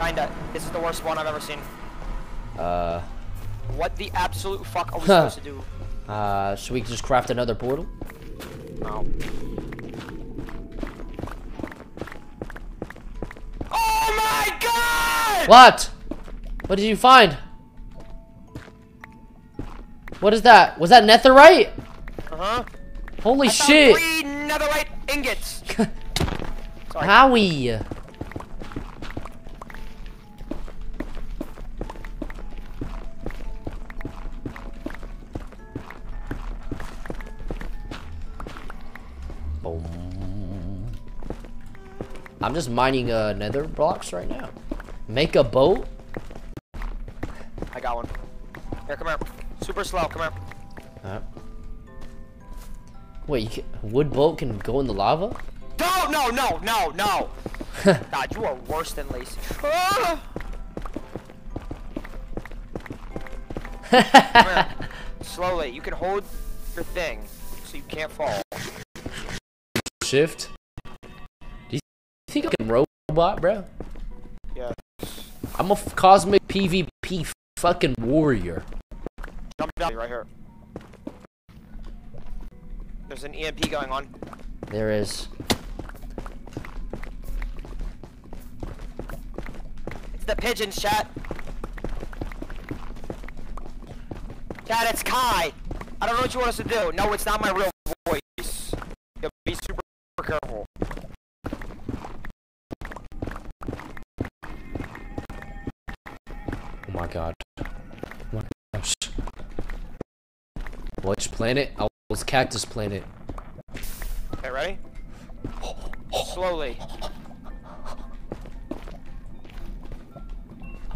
Kinda. This is the worst spawn I've ever seen. Uh. What the absolute fuck are we huh. supposed to do? Uh, should we just craft another portal? No. Oh my god! What? What did you find? What is that? Was that netherite? Uh huh. Holy I shit! Three netherite ingots. Sorry. Howie. I'm just mining uh, nether blocks right now. Make a boat. I got one. Here, come here. Super slow, come here. Alright. Wait, you can, wood boat can go in the lava? No, no, no, no, no. God, you are worse than Lacy. Ah! Come here. Slowly, you can hold your thing so you can't fall. Shift. You think I'm a robot, bro? Yeah. I'm a f cosmic P v P fucking warrior. Jump down right here. There's an E M P going on. There is. It's the pigeons, chat. Chat, it's Kai. I don't know what you want us to do. No, it's not my real voice. You'll be super careful. Oh my god. Oh my gosh. Which planet? I was Cactus Planet. Okay, ready? Slowly.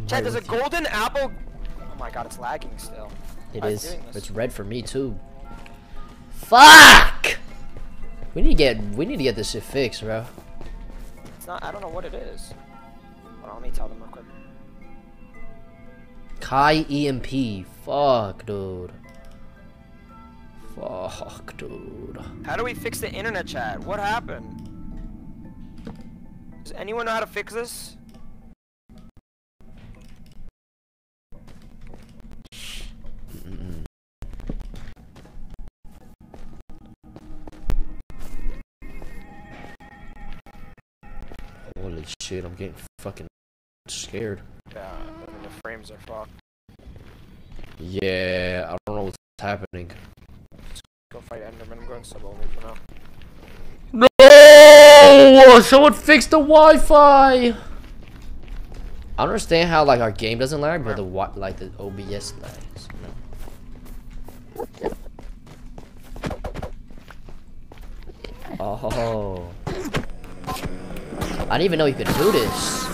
Chat, there's a golden apple. Oh my god, it's lagging still. It I'm is. It's red for me too. Fuck! We need to get we need to get this shit fixed, bro. It's not. I don't know what it is. Hold on, let me tell them real quick. Kai E M P. Fuck, dude. Fuck, dude. How do we fix the internet, chat? What happened? Does anyone know how to fix this? Holy shit, I'm getting fucking scared. Yeah, I mean, the frames are fucked. Yeah, I don't know what's happening. Let's go fight Enderman. I'm going sub only for now. No! Someone fixed the Wi-Fi! I understand how like our game doesn't lag, but the like the O B S lags. You know? Oh. I didn't even know you could do this. I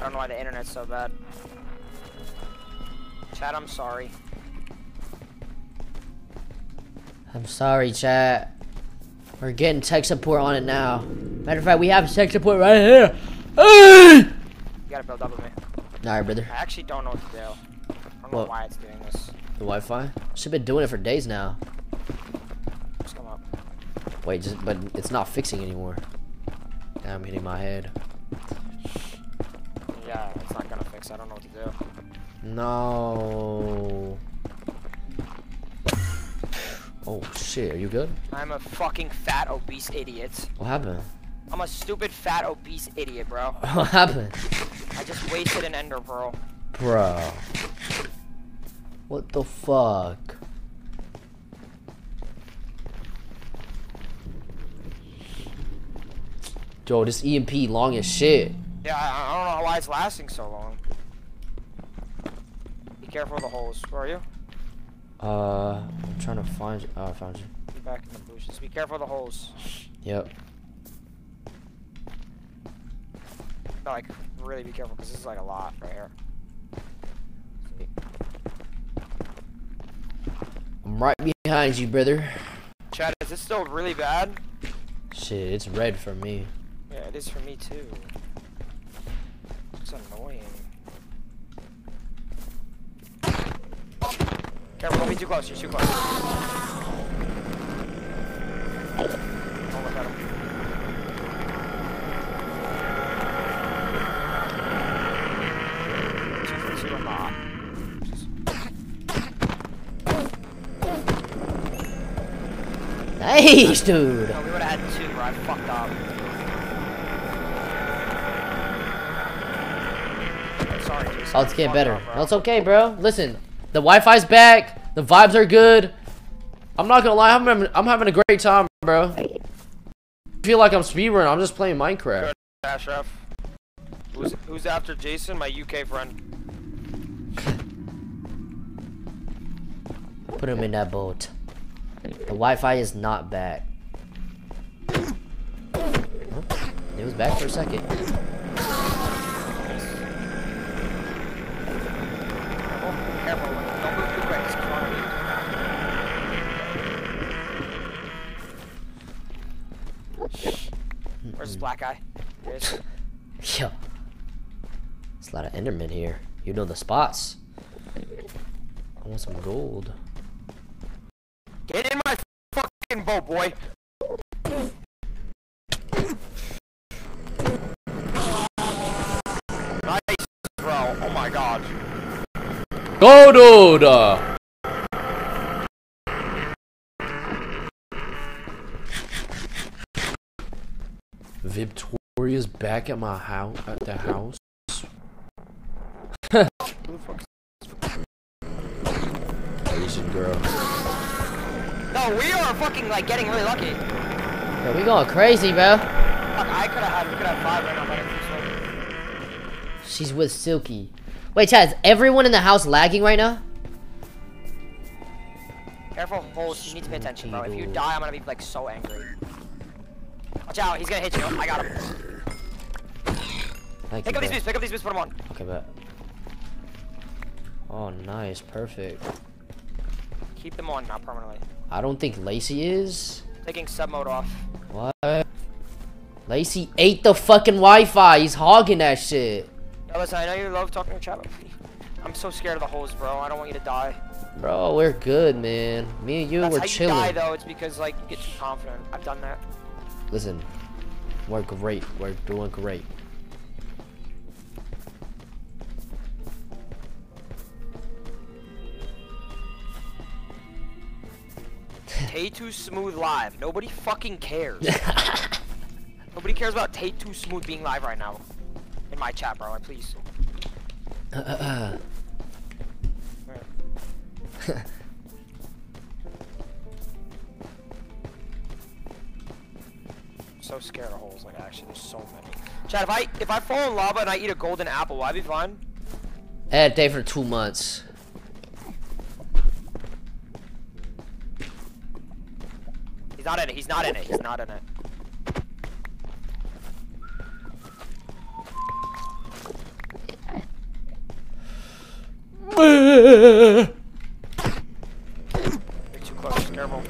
don't know why the internet's so bad. Chat, I'm sorry. I'm sorry, chat. We're getting tech support on it now. Matter of fact, we have tech support right here. You gotta build up with me. Alright, brother. I actually don't know what to do. I don't know why it's doing this. The Wi-Fi? Should've been doing it for days now. Just come up. Wait, just, but it's not fixing anymore. Damn, I'm hitting my head. Yeah, it's not gonna fix. I don't know what to do. No. Oh shit, are you good? I'm a fucking fat obese idiot. What happened? I'm a stupid fat obese idiot, bro. What happened? I just wasted an ender pearl. Bro. What the fuck? Yo, this E M P long as shit. Yeah, I, I don't know why it's lasting so long. Be careful of the holes. Where are you? Uh, I'm trying to find you. Oh, I found you. Be back in the bushes. Be careful of the holes. Yep. No, like, really be careful, because this is like a lot right here. I'm right behind you, brother. Chad, is this still really bad? Shit, it's red for me. Yeah, it is for me too. It's annoying. Careful, don't be too close. You're too close. Don't look at him. She's a lot. Nice, dude! No, we would've had two, bro. I fucked up. Sorry, dude. Oh, it's getting better. Up, no, it's okay, bro. Listen, the Wi-Fi's back. The vibes are good. I'm not gonna lie. I'm having, I'm having a great time, bro. I feel like I'm speedrunning. I'm just playing Minecraft. Ashraf. Who's, who's after Jason? My U K friend. Put him in that boat. The Wi-Fi is not back. It was back for a second. Where's this black guy? Yo. There's a lot of Endermen here. You know the spots. I want some gold. Get in my fucking boat, boy. Nice, bro. Oh my god. Go, dude. Victoria. We're just back at my house, at the house. Asian girl. No, we are fucking like getting really lucky. Yeah, we going crazy, bro. Fuck, I could have had, we could have five right now, but I think so. She's with Silky. Wait, chat, is everyone in the house lagging right now? Careful, holes. You need to pay attention, bro. If you die, I'm gonna be like so angry. Watch out, he's gonna hit you. I got him. Thank pick you, up bro. These boots, pick up these boots, put them on. Okay, bet. Oh, nice, perfect. Keep them on, not permanently. I don't think Lacy is. Taking sub mode off. What? Lacy ate the fucking Wi-Fi. He's hogging that shit. Yo, listen, I know you love talking to chat, but I'm so scared of the holes, bro. I don't want you to die. Bro, we're good, man. Me and you, That's we're how chilling. You die, though. It's because like you get too confident. I've done that. Listen, we're great. We're doing great. Tay Too Smooth live. Nobody fucking cares. Nobody cares about Tay Too Smooth being live right now. In my chat, bro. Like, please. Uh, uh, uh. Right. So scared of holes. Like actually, there's so many. Chat, if I if I fall in lava and I eat a golden apple, will I be fine? I had a day for two months. He's not in it. He's not in it. He's not in it. You're too close. Careful.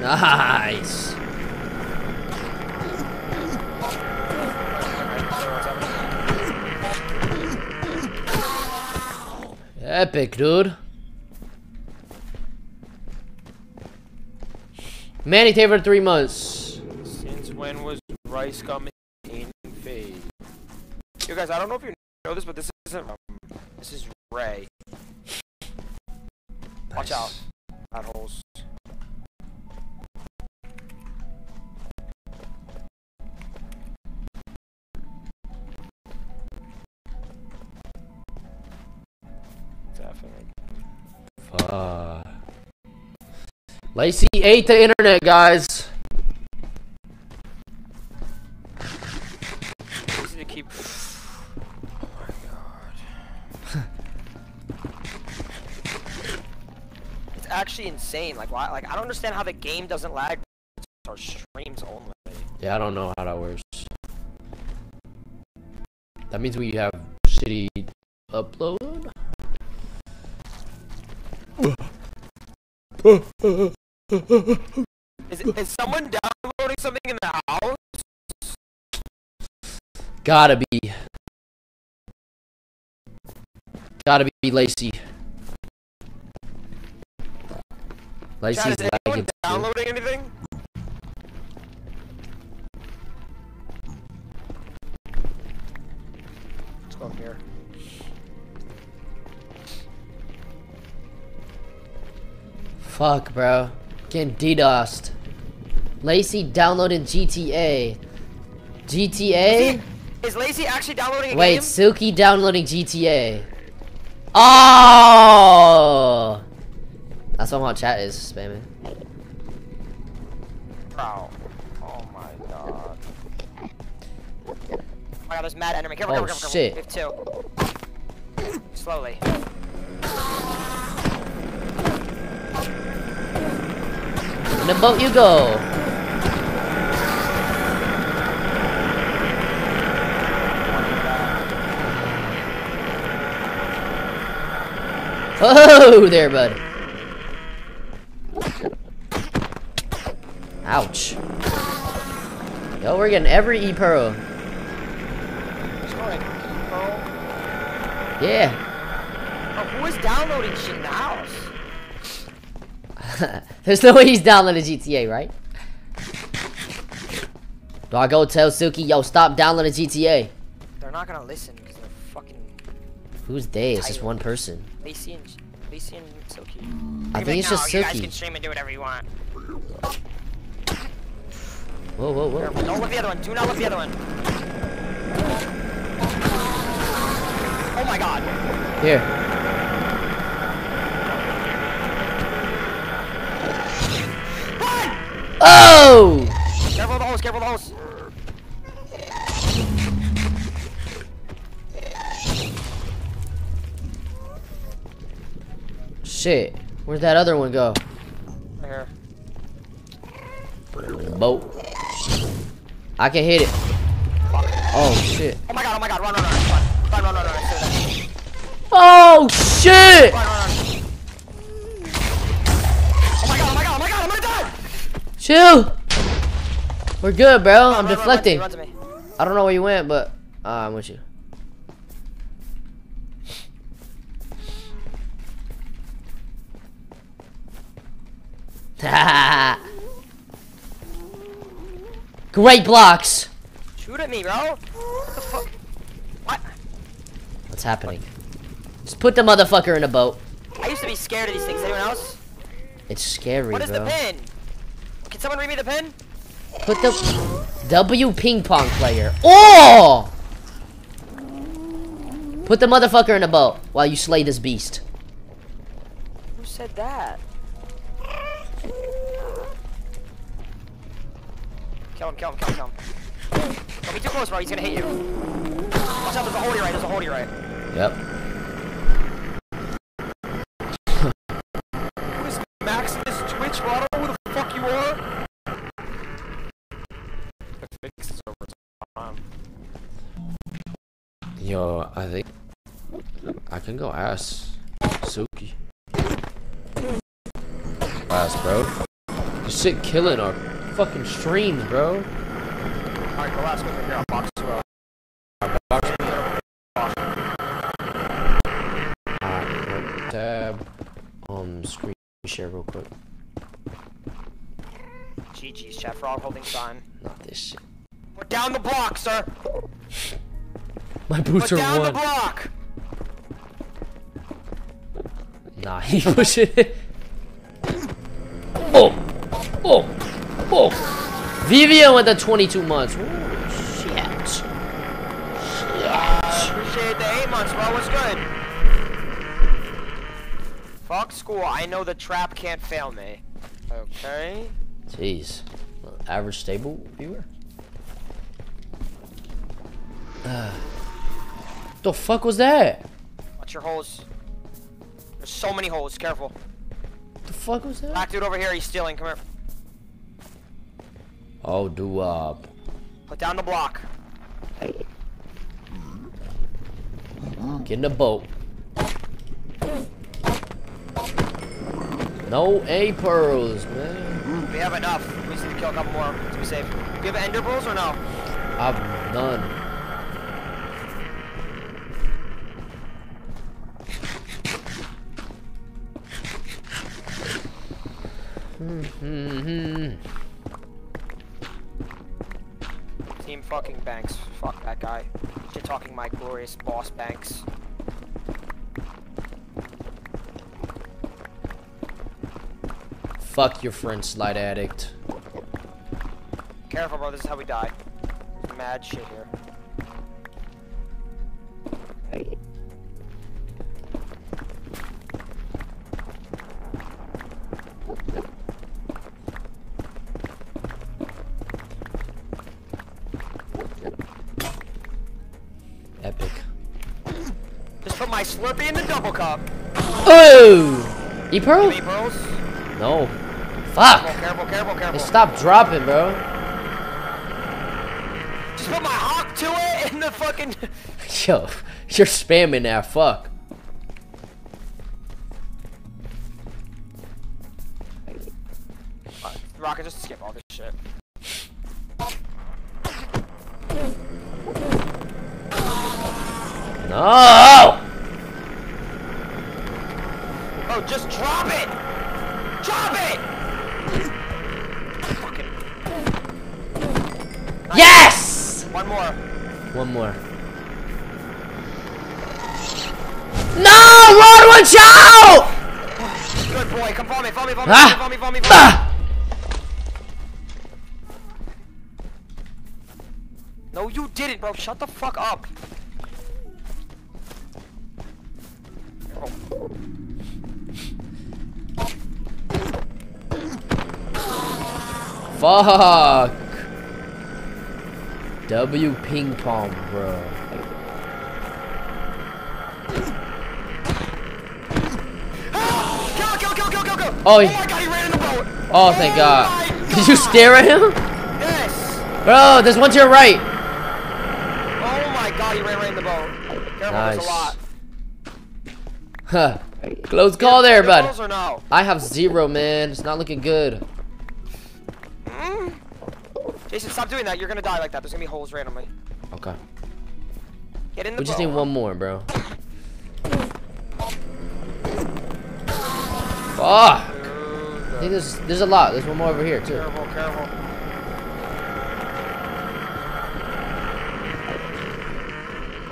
Nice. Epic, dude. Manny Tay for three months. Since when was Rice Gum in FaZe? You guys, I don't know if you know this, but this isn't. Um, this is Ray. Nice. Watch out. Bad holes. Definitely. Fuck. Lacy ate the internet, guys. Easy to keep. Oh my god. It's actually insane. Like, why? Like, I don't understand how the game doesn't lag. It's our streams only. Yeah, I don't know how that works. That means we have shitty upload. Is, is someone downloading something in the house? Gotta be. Gotta be Lacy. Lacy's Chad, is anyone downloading too. Anything? Let's go up here. Fuck, bro. Getting DDoSed. Lacy downloaded G T A. G T A? Is, is Lacy actually downloading a Wait, game? Silky downloading G T A. Oh! That's what my chat is spamming. Bro. Oh my god. Oh my god, there's mad enemy. Careful, oh, careful, shit. Careful. We have two. Slowly. In the boat you go. Oh, there, bud. Ouch. Yo, we're getting every E pearl. Yeah. Oh, who is downloading shit in the house? There's no way he's downloading G T A, right? Do I go tell Silky, yo, stop downloading G T A? They're not gonna listen because they're fucking. Who's they? It's just one person. Lacy and, Lacy and Silky. I think it's just Silky. You guys can stream and do whatever you want. Whoa, whoa, whoa. Careful. Don't look the other one. Do not look the other one. Oh my god. Here. Run! Oh! Careful of the hose, careful of the hose. Shit. Where'd that other one go? There. Boat. I can hit it. Fuck. Oh shit. Oh my god, oh my god, run, run, run. Run, run, run, run, run. Oh shit! Run, run, run. Oh my god, oh my god, oh my god, I'm gonna die! Chill! We're good, bro. Run, I'm run, deflecting. Run, run, run I don't know where you went, but uh, I'm with you. Great blocks. Shoot at me, bro. What the fuck? What? What's happening? Just put the motherfucker in a boat. I used to be scared of these things. Anyone else? It's scary, bro. What is bro. the pin? Can someone read me the pin? Put the W ping pong player. Oh! Put the motherfucker in a boat while you slay this beast. Who said that? Kill him, kill him, kill him, kill him. Don't be too close, bro. He's gonna hit you. Watch out, there's a hole to your right, there's a hole to your right. Yep. Who is Max this Twitch model? Who the fuck you are? The fix is over time. Yo, I think I can go ass Silky. Ass, bro. This shit killing our fucking streams, bro. Alright, go last one. Here, I'll box you up. I'll box you up. Alright, tab. Um, screen share real quick. G G's, chat, frog holding sign. Not this shit. We're down the block, sir! My boots are one. We're down the block! Nah, he pushed it. Oh! Oh! Oh, Vivian with the twenty-two months. Ooh, shit. Shit. Appreciate the eight months, bro. What's good? Fuck school. I know the trap can't fail me. Okay. Jeez. Average stable viewer. Uh, what the fuck was that? Watch your holes. There's so many holes. Careful. What the fuck was that? Black dude over here. He's stealing. Come here. Oh, do up. Put down the block. Get in the boat. No A pearls, man. We have enough. We just need to kill a couple more to be safe. Do you have ender pearls or no? I've none. Mm-hmm. Team fucking Banks. Fuck that guy. You're talking my glorious boss Banks. Fuck your friend, Slide Addict. Careful, bro. This is how we die. Mad shit here. Hey. Slurpee in the double cup. Oh! E pearl? E pearls? No. Fuck. Careful, careful, careful, careful. They stopped dropping, bro. Just put my hawk to it in the fucking. Yo, you're spamming that. Fuck. Uh, Rocket, just skip all this shit. No! Oh, just drop it! Drop it! Nice. Yes! One more. One more. No! Run, watch out! Good boy, come follow me, follow me, follow me, ah. follow me, follow me, follow me, follow me. Ah. No, you didn't, bro. Shut the fuck up. Oh. Fuck! W ping pong, bro. Ah, go, go, go, go, go, go! Oh, oh he... my god, he ran in the boat! Oh, thank oh god. god. Did you stare at him? Yes! Bro, there's one to your right! Oh my god, he ran right in the boat. Careful, nice. There's a lot. Huh. Close call there, bud. No? I have zero, man. It's not looking good. Jason, stop doing that. You're gonna die like that. There's gonna be holes randomly. Okay. Get in the boat. We just need one more, bro. Fuck. I think there's there's a lot. There's one more over here too. Careful, careful.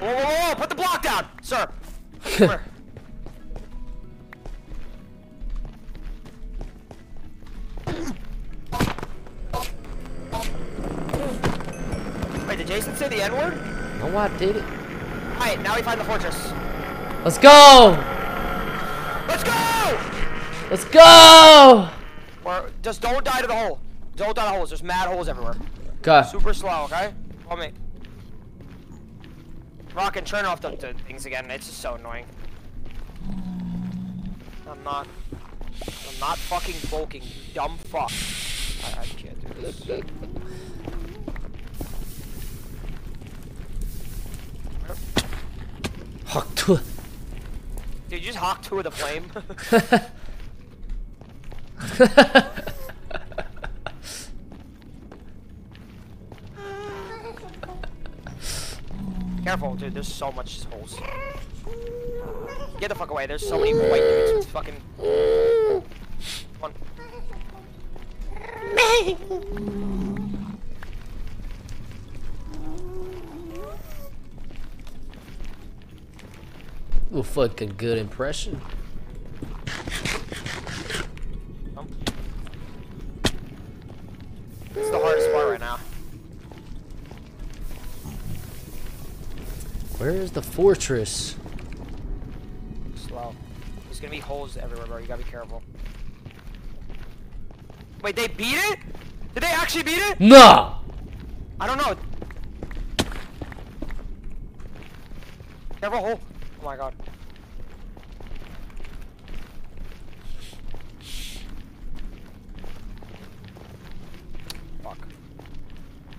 Whoa, whoa, whoa! Put the block down, sir. Where? Jason said the N-word? No, I did it. Alright, now we find the fortress. Let's go! Let's go! Let's go! Or just don't die to the hole. Don't die to the holes. There's mad holes everywhere. Okay. Super slow, okay? Follow me. Rocket, turn off the, the things again. It's just so annoying. I'm not... I'm not fucking bulking, you dumb fuck. I, I can't do this. Hawk two. Dude, you just hawk two with a flame. Careful, dude. There's so much holes. Get the fuck away. There's so many white dudes. It's fucking. Come on. Ooh, fucking good impression. It's the hardest part right now. Where is the fortress? Slow. There's gonna be holes everywhere, bro. You gotta be careful. Wait, they beat it? Did they actually beat it? No! I don't know. Careful, hole. Oh my god. Fuck.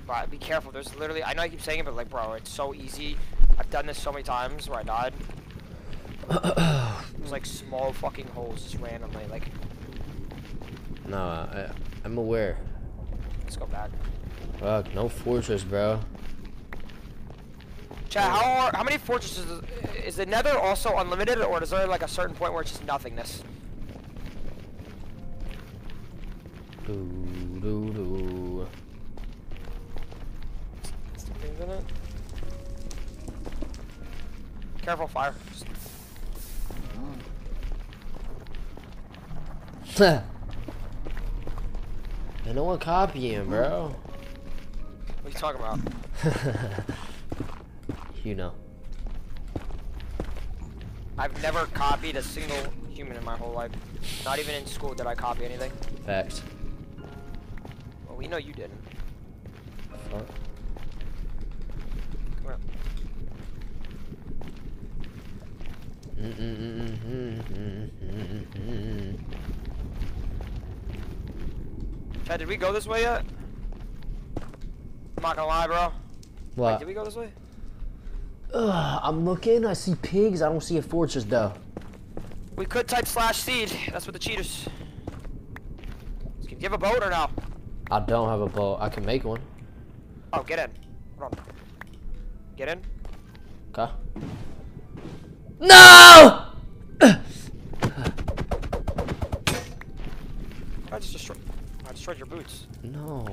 Right, be careful. There's literally, I know I keep saying it, but like, bro, it's so easy. I've done this so many times where I died. There's like small fucking holes just randomly, like. No, I, I'm aware. Let's go back. Fuck, no fortress, bro. Chat, how, are, how many fortresses is, is the nether also unlimited, or is there like a certain point where it's just nothingness? Do, do, do. Some things in it. Careful, fire. I don't want to copy him, bro. What are you talking about? You know, I've never copied a single human in my whole life. Not even in school did I copy anything. Facts. Well, we know you didn't. Fuck. Come on. Chad, did we go this way yet? I'm not gonna lie, bro. What? Wait, did we go this way? Ugh, I'm looking, I see pigs, I don't see a fortress though. We could type slash seed, that's what the cheaters. Do you have a boat or no? I don't have a boat, I can make one. Oh, get in. Hold on. Get in. Okay. No! I just destroyed, I destroyed your boots. No.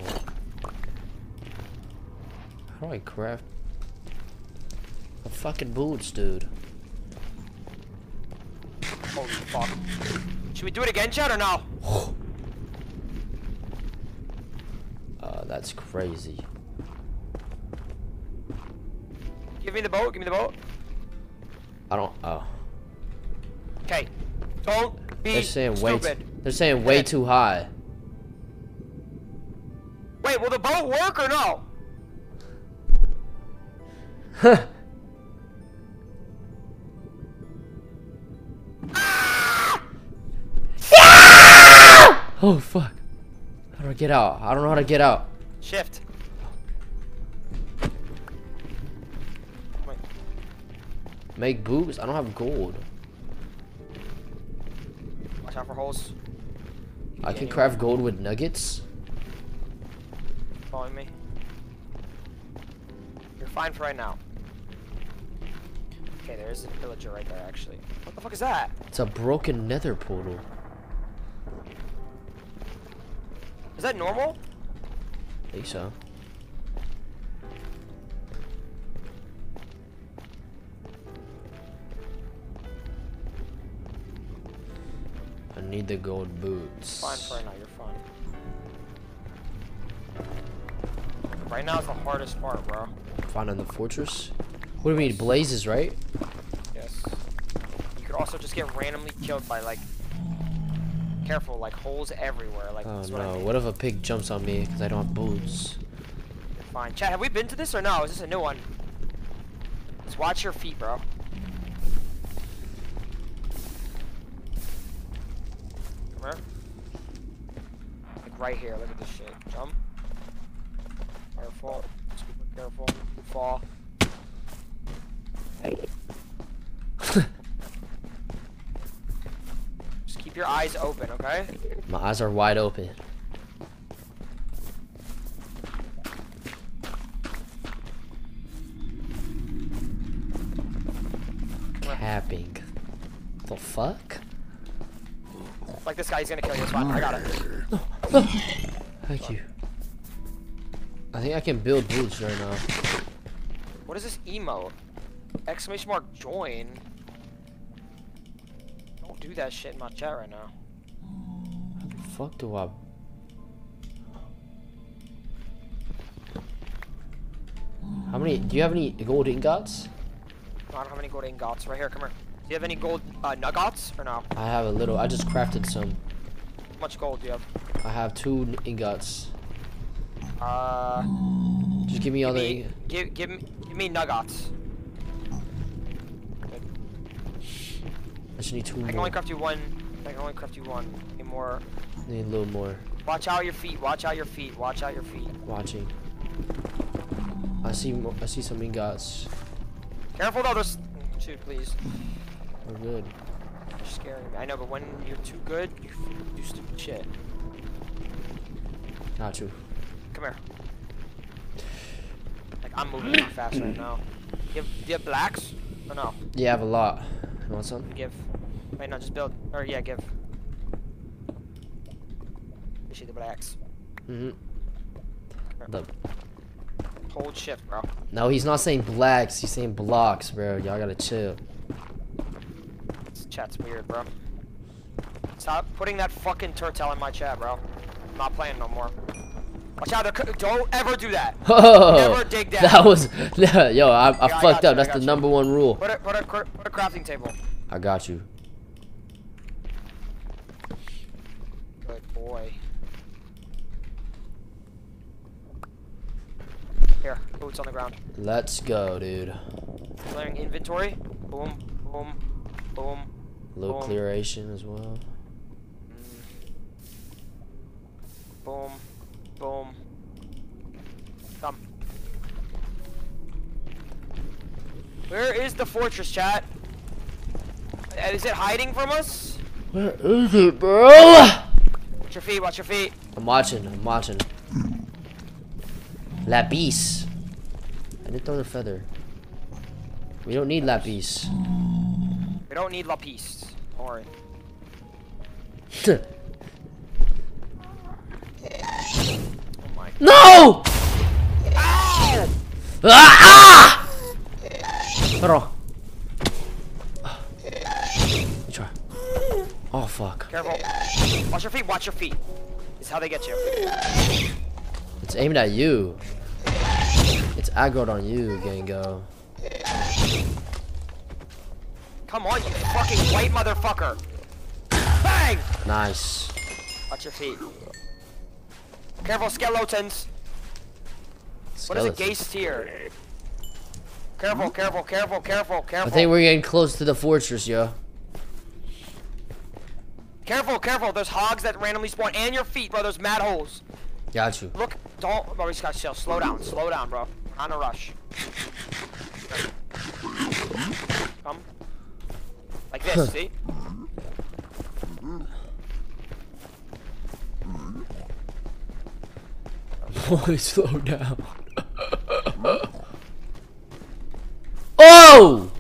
How do I craft? The fucking boots, dude. Holy fuck. Should we do it again, Chad, or no? Uh, that's crazy. Give me the boat. Give me the boat. I don't. Oh. Okay. Don't be they're saying stupid. Way they're saying way too high. Wait, will the boat work or no? Huh. Ah! Ah! Oh fuck. How do I get out? I don't know how to get out. Shift. Wait. Make boobs? I don't have gold. Watch out for holes. I can craft gold with nuggets. Following me. You're fine for right now. Okay, there is a villager right there actually. What the fuck is that? It's a broken nether portal. Is that normal? I think so. I need the gold boots. Fine for right now, you're fine. Right now is the hardest part, bro. Finding the fortress? What do we need? Blazes, right? Yes. You could also just get randomly killed by like... Careful, like holes everywhere. Like, oh no! What, what if a pig jumps on me because I don't have boots? You're fine. Chat, have we been to this or no? Is this a new one? Just watch your feet, bro. Come here. Like right here. Look at this shit. Jump. Careful. Super careful. Fall. Your eyes open, okay? My eyes are wide open. Capping. The fuck? Like this guy, he's gonna kill you. It's fine. I got it. No, no. Thank you. I think I can build boots right now. What is this emote? Exclamation mark join. Do that shit in my chat right now. How the fuck do I? How many? Do you have any gold ingots? I don't have any gold ingots. Right here, come here. Do you have any gold uh, nuggets or no? I have a little. I just crafted some. How much gold do you have? I have two ingots. Uh. Just give me all the. Give give me give me nuggets. I just need two I can more. only craft you one. I can only craft you one. Need more. Need a little more. Watch out your feet. Watch out your feet. Watch out your feet. Watching. I see. Mo I see some ingots. Careful though. Just shoot, please. We're good. You're scaring me. I know, but when you're too good, you do stupid shit. Not you. Come here. Like I'm moving too fast right now. Do you, have, do you have blacks? Or no? Yeah, I have a lot. You want some? Give. Wait, no, just build. Or, yeah, give. Issue the blacks. Mm-hmm. The... Hold shift, bro. No, he's not saying blacks. He's saying blocks, bro. Y'all gotta chill. This chat's weird, bro. Stop putting that fucking turtle in my chat, bro. I'm not playing no more. Watch out. Don't ever do that. Oh, never dig that. That was... Yo, I, I yeah, fucked I up. You, That's the you. number one rule. Put a, put, a, put a crafting table. I got you. Good boy. Here. Boots on the ground. Let's go, dude. Clearing inventory. Boom, boom, boom, A little boom. clearation as well. Mm. Boom. Boom. Come. Where is the fortress, chat? Is it hiding from us? Where is it, bro? Watch your feet, watch your feet. I'm watching, I'm watching. Lapis. I didn't throw the feather. We don't need lapis. We don't need lapis. Don't worry. No! Ah! Ah! Bro. Try. Oh fuck. Careful. Watch your feet, watch your feet. It's how they get you. It's aimed at you. It's aggroed on you, Gengo. Come on, you fucking white motherfucker! Bang! Nice. Watch your feet. Careful, skeletons. Skeletons. What is a geist here? Careful, careful, careful, careful, careful. I think we're getting close to the fortress, yo. Careful, careful. There's hogs that randomly spawn, and your feet, bro. There's mad holes. Got you. Look, don't. Bro, we just got chill. Slow down, slow down, bro. On a rush. Come. Like this, see? Boy, slow down. Oh!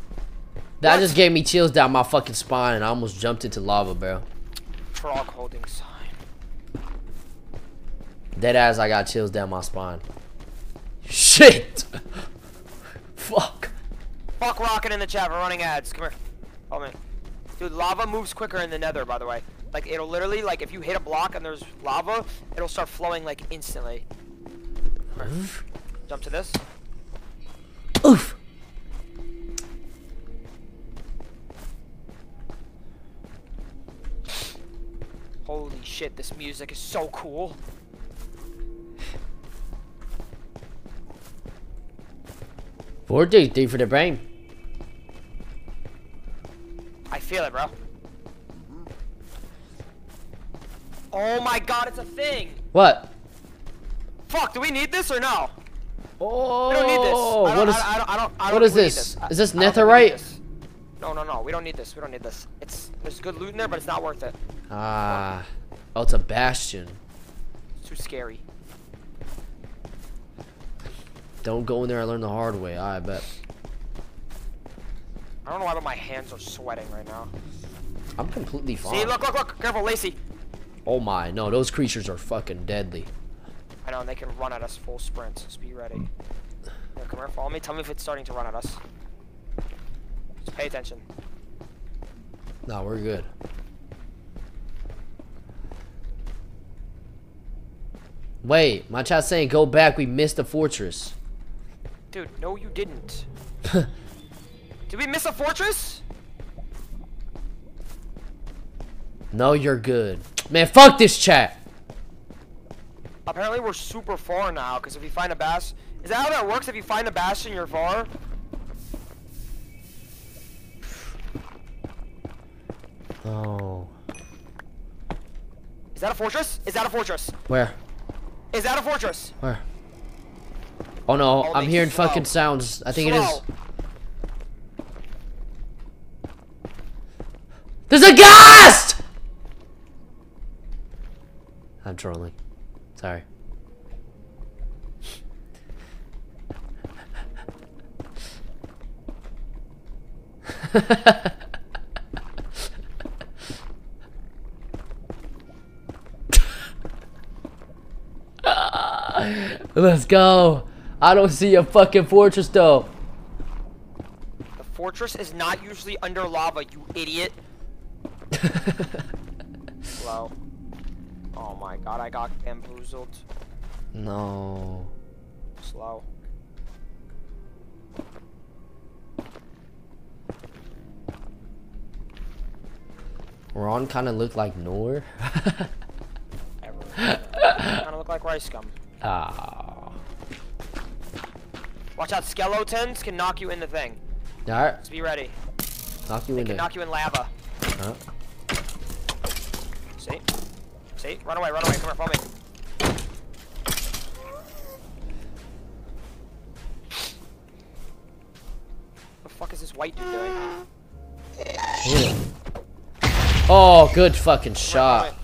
That what? Just gave me chills down my fucking spine, and I almost jumped into lava, bro. Frog holding sign. Deadass, I got chills down my spine. Shit! Fuck. Fuck Rocket in the chat. We're running ads. Come here. Oh man. Dude, lava moves quicker in the nether, by the way. Like, it'll literally, like, if you hit a block and there's lava, it'll start flowing, like, instantly. Oof. Jump to this. Oof! Holy shit, this music is so cool. four D, three for the brain. I feel it, bro. Oh my god, it's a thing! What? Fuck, do we need this or no? Oh, we don't need this. I don't, what is, I don't, I don't, I don't, what is this? this? Is this netherite? This. No, no, no, we don't need this. We don't need this. It's There's good loot in there, but it's not worth it. Ah. Uh, oh, it's a bastion. It's too scary. Don't go in there and learn the hard way, I bet. I don't know why, but my hands are sweating right now. I'm completely fine. See, look, look, look. Careful, Lacy. Oh my, no, those creatures are fucking deadly. I know, and they can run at us full sprints, so be ready. Here, come here, follow me. Tell me if it's starting to run at us. Just pay attention. No, we're good. Wait, my chat's saying go back, we missed the fortress. Dude, no you didn't. Did we miss a fortress? No, you're good. Man, fuck this chat. Apparently we're super far now, because if you find a bass... Is that how that works? If you find a bastion, you're far? Oh. Is that a fortress? Is that a fortress? Where? Is that a fortress? Where? Oh no, oh, I'm hearing slow. fucking sounds. I think slow. it is. There's a ghost! I'm trolling. Sorry. Let's go. I don't see a fucking fortress though. The fortress is not usually under lava, you idiot. Wow. Oh my god, I got bamboozled. No. Slow. Ron kind of looked like Noor. Kind of looked like Rice Gum. Ah. Watch out, skeletons can knock you in the thing. Alright. Just be ready. Knock you they in. Can knock you in lava. Huh? See? See? Run away, run away, come here, follow me. What the fuck is this white dude doing? Yeah. Oh, good fucking shot.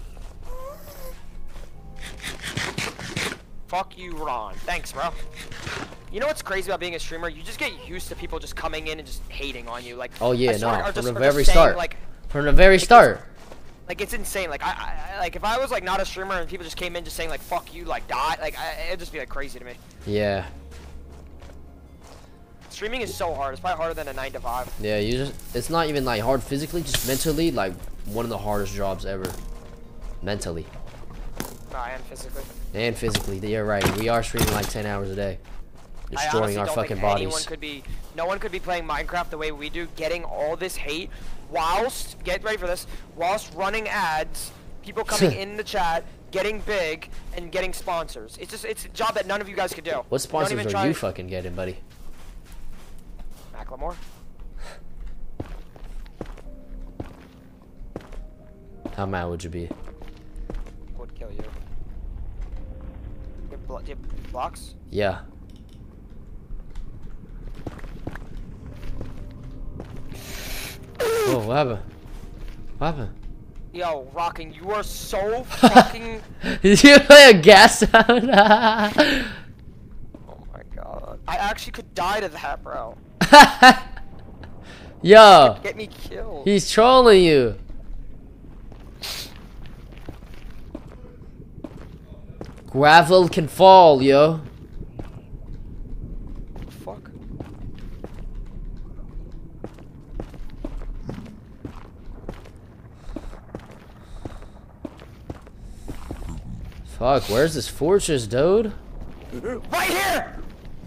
Fuck you, Ron. Thanks, bro. You know what's crazy about being a streamer? You just get used to people just coming in and just hating on you. Like, oh yeah, no, nah, from just, the very start. Saying, like, from the very like, start. Like, it's insane. Like, I, I, like, if I was, like, not a streamer and people just came in just saying, like, fuck you, like, die, like, I, it'd just be, like, crazy to me. Yeah. Streaming is so hard. It's probably harder than a nine to five. Yeah, you just, it's not even, like, hard physically, just mentally, like, one of the hardest jobs ever. Mentally. Nah, and physically. And physically, you're right. We are streaming, like, ten hours a day. destroying our fucking bodies. I honestly don't think anyone could be, no one could be playing Minecraft the way we do, getting all this hate whilst, get ready for this, whilst running ads, people coming in the chat, getting big, and getting sponsors. It's just, it's a job that none of you guys could do. What sponsors are you fucking getting, buddy? Macklemore. How mad would you be? Would kill you. Do you have blocks? Yeah. Whoa, what happened? What happened? Yo, Rockin', you are so fucking... Did you play a gas sound? Oh my god. I actually could die to that, bro. Yo. Get me killed. He's trolling you. Gravel can fall, yo. Fuck. Fuck, where's this fortress, dude? Right here!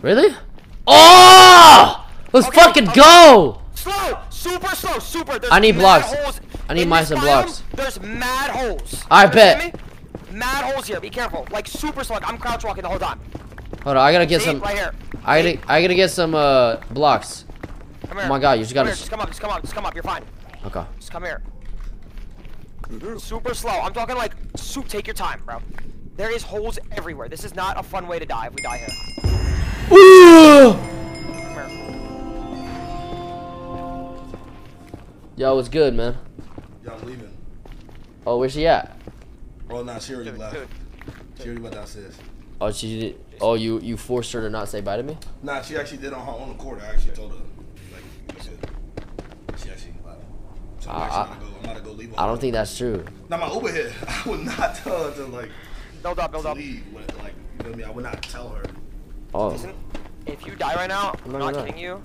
Really? Oh! Let's okay, fucking okay. go! Slow! Super slow, super! There's I need blocks. Holes. I need my some blocks. There's mad holes. I you bet. Mad holes here, be careful. Like super slow. I'm crouch walking the whole time. Hold on, I gotta get See? some right here. I gotta I gotta get some uh blocks. Come here. Oh my god, you just gotta come here. just come up, just come up, just come up, you're fine. Okay. Just come here. Super slow. I'm talking like soup, take your time, bro. There is holes everywhere. This is not a fun way to die if we die here. Ooh! Come here. Yo, what's good, man? Yo, I'm leaving. Oh, where's she at? Oh, no, she already left. She already went downstairs. Oh, she did. Oh, you you forced her to not say bye to me? Nah, she actually did on her own accord. I actually told her. Like, she actually left. So I'm uh, actually going to go leave her. I don't think that's true. Now, my Uber here, I would not tell her to, like, build up, build up. leave. When, like, you know what I mean? I would not tell her. Oh. Listen, if you die right now, I'm not kidding you.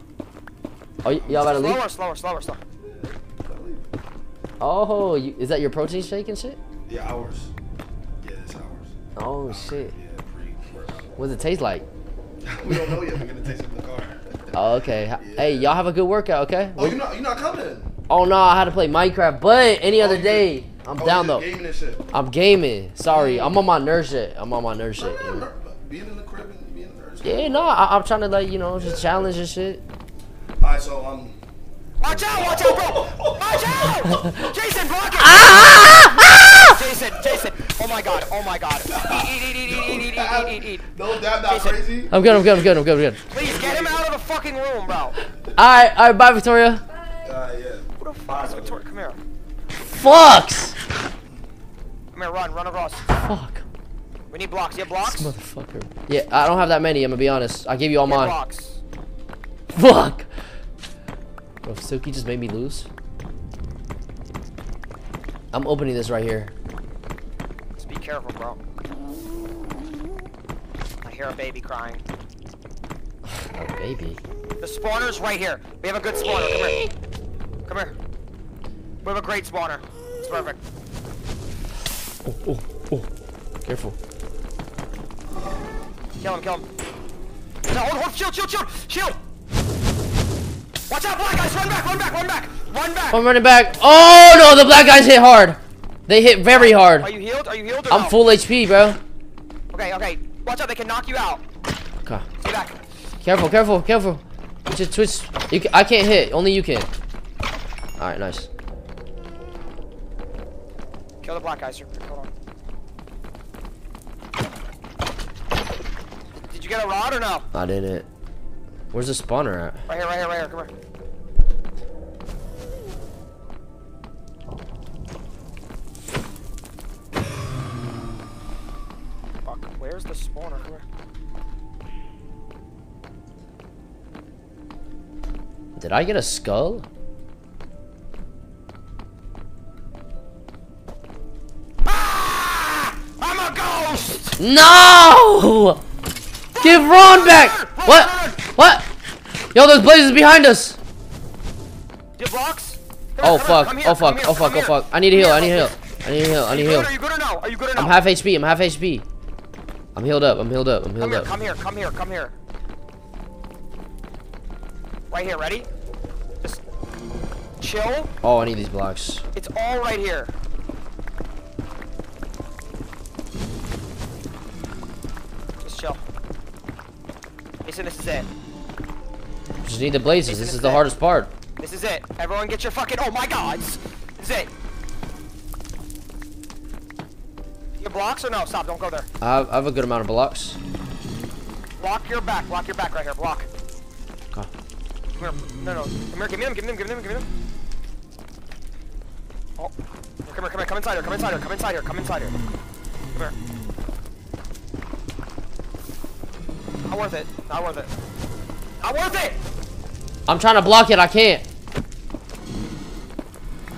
Oh, y'all about to leave? Slower, slower, slower, slower. Oh, you, is that your protein shake and shit? Yeah, ours. Yeah, it's ours. Oh, ours. shit. Yeah, pretty What does it taste like? We don't know yet. We're going to taste it in the car. Oh, okay. Yeah. Hey, y'all have a good workout, okay? Oh, you're not, you're not coming. Oh, no, I had to play Minecraft, but any other oh, day, did. I'm oh, down, though. Gaming and shit. I'm gaming. Sorry, I'm on my nerd shit. I'm on my nerd shit. No, no, no. Being in the crib and being nerd shit. Yeah, no, I, I'm trying to, like, you know, just yeah. challenge and shit. All right, so, um... Watch out, watch out, bro! Watch out! Jason, block it! Ah, ah, Jason, Jason! Oh my god, oh my god. Eat, eat, eat, eat, eat, eat, eat, eat, eat, eat. No, that's not crazy. I'm good, I'm good, I'm good, I'm good, I'm good. Please, get him out of the fucking room, bro. Alright, alright, bye, Victoria. Bye. Uh, yeah. What the fuck is Victoria? Come here. Fucks! Come here, run, run across. Fuck. We need blocks, you have blocks? This motherfucker. Yeah, I don't have that many, I'm gonna be honest. I gave you all mine. Blocks. Fuck! Bro, Silky just made me lose. I'm opening this right here. Just be careful, bro. I hear a baby crying. A baby? The spawner's right here. We have a good spawner. Come here. Come here. We have a great spawner. It's perfect. Oh, oh, oh. Careful. Kill him, kill him. No, hold, hold, shield, shield, shield, shield! Watch out, black guys! Run back! Run back! Run back! Run back! I'm running back. Oh no, the black guys hit hard. They hit very hard. Are you healed? Are you healed? Or I'm no? full H P, bro. Okay, okay. Watch out, they can knock you out. Okay. Stay back. Careful, careful, careful. Just twitch. You can, I can't hit. Only you can. All right, nice. Kill the black guys. Hold on. Did you get a rod or no? I didn't. Where's the spawner at? Right here, right here, right here, come here. Fuck, where's the spawner? Come here. Did I get a skull? Ah! I'm a ghost! No! Give Ron back! What? What? Yo, those blazes behind us! Get blocks? Oh fuck, oh fuck, oh fuck, oh fuck. I need a heal, I need a heal. I need a heal, I need a heal. Are you good or no? Are you good or no? I'm half H P, I'm half H P. I'm healed up, I'm healed up, I'm healed up. Come here, come here, come here, come here. Right here, ready? Just chill. Oh, I need these blocks. It's all right here. Just chill. Mason, this is it. Just need the blazes. Mason, this, this is the it. hardest part. This is it. Everyone get your fucking... Oh my god. This is it. Your blocks or no? Stop, don't go there. I have, I have a good amount of blocks. Block your back. Block your back right here. Block. Okay. Come here. No, no. Come here. Give me them. Give me them. Give me them. Give me them. Oh. Come here. Come here. Come inside here. Come inside here. Come inside here. Come inside here. Come here. Not worth it. Not worth it. Not worth it! I'm trying to block it. I can't.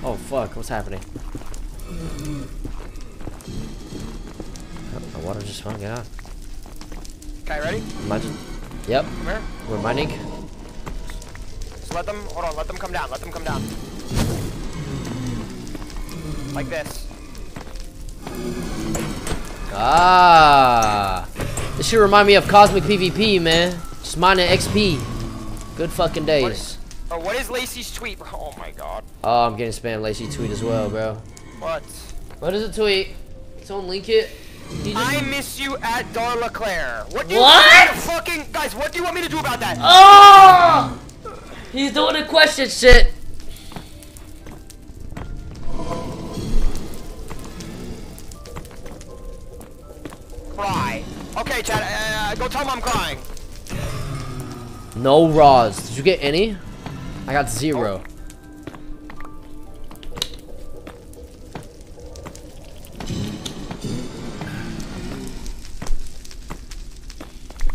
Oh, fuck. What's happening? The water just hung out. Okay, ready? Imagine. Yep. Come here. We're mining. Just let them, hold on, let them come down, let them come down. Like this. Ah. This shit remind me of Cosmic PvP, man. Just mining X P. Good fucking days. What is, oh, what is Lacy's tweet? Oh my god. Oh, I'm getting spam Lacy tweet as well, bro. What? What is the tweet? Someone link it. I miss you at Darla Claire. What do you what? want fucking guys, what do you want me to do about that? Oh! He's doing the question shit. Cry. Okay, chat, uh, go tell him I'm crying. No raws. Did you get any? I got zero.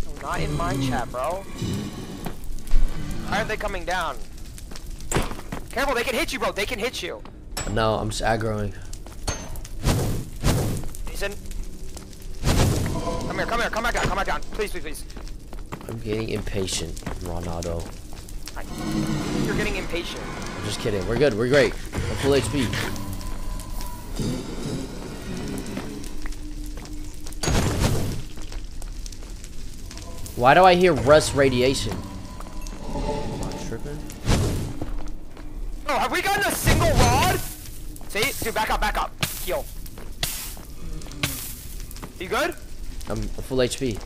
Oh. Not in my chat, bro. Why are they coming down? Careful, they can hit you, bro. They can hit you. No, I'm just aggroing. Jason. Come here, come here, come back down, come back down. Please, please, please. I'm getting impatient, Ronaldo. I, you're getting impatient. I'm just kidding. We're good. We're great. I'm full H P. Why do I hear rust radiation? Am I tripping? Oh, have we gotten a single rod? See? Dude, back up, back up. Heal. You good? I'm full H P.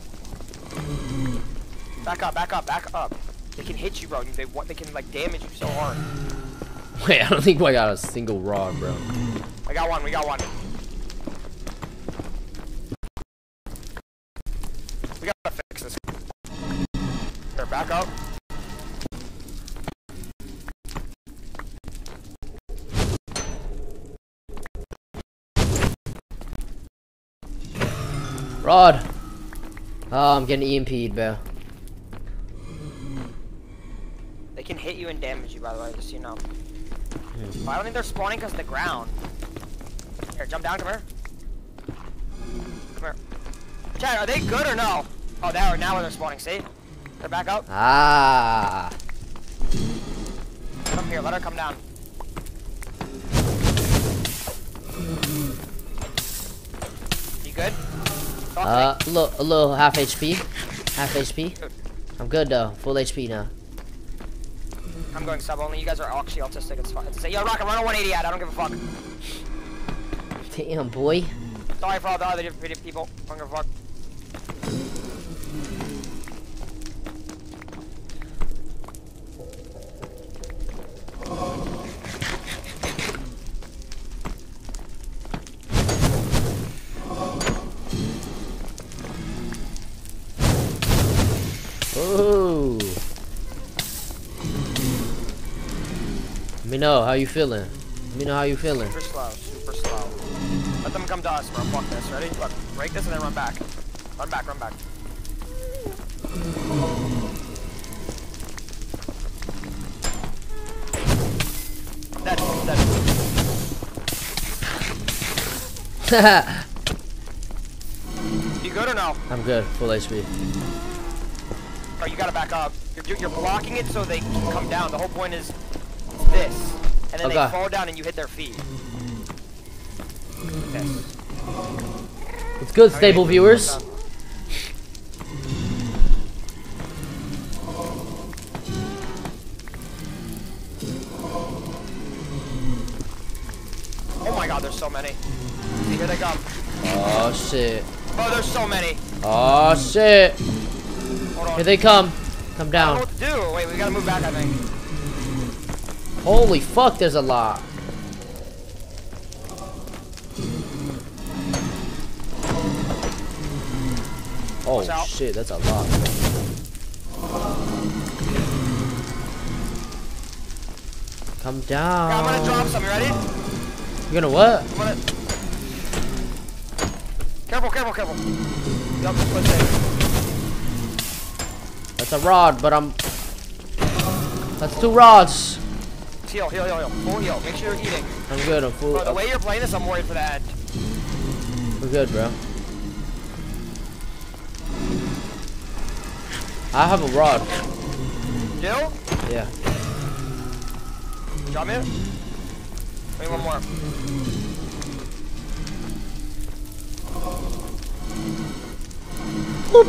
Back up, back up, back up. They can hit you, bro. They want, they can like damage you so hard. Wait, I don't think I got a single rod, bro. I got one, we got one. We gotta fix this. Here, back up. Rod. Oh, I'm getting E M P'd, bro. They can hit you and damage you, by the way, just so you know. Hmm. Well, I don't think they're spawning because of the ground. Here, jump down, come here. Come here. Chad, are they good or no? Oh, they are now where they're spawning, see? They're back up. Ah. Come here, let her come down. You good? Uh, a little, a little half H P. Half H P. Good. I'm good though. Full H P now. I'm going sub only. You guys are actually autistic. It's fine. It's a, yo, Rocket, run a one eighty ad. I don't give a fuck. Damn, boy. Sorry for all the other different people. I don't give a fuck. Oh. Let me know how you feeling. Let me know how you feeling. Super slow, super slow. Let them come to us, bro. Fuck this. Ready? Look, break this and then run back. Run back, run back. Dead, dead. You good or no? I'm good. Full H P. Oh, you gotta back up. You're, you're blocking it so they can come down. The whole point is this. And then oh, they God. fall down and you hit their feet. This. It's good, How stable viewers. god, there's so many. See, here they come. Oh shit. Oh, there's so many. Oh shit. Hold on. Here they come. Come down. I don't know what to do. Wait, we gotta move back, I think. Holy fuck, there's a lot. Oh shit, that's a lot. Come down. Yeah, I'm gonna drop some, you ready? You're gonna what? I'm gonna... Careful, careful, careful. Yup, let's save. That's a rod, but I'm... That's two rods. Heal, heal, heal, heal. Full heal. Make sure you're eating. I'm good, I'm full. Bro, the way you're playing this, I'm worried for that. We're good, bro. I have a rod. Jill? Yeah. Drop it? Wait, one more. Whoop.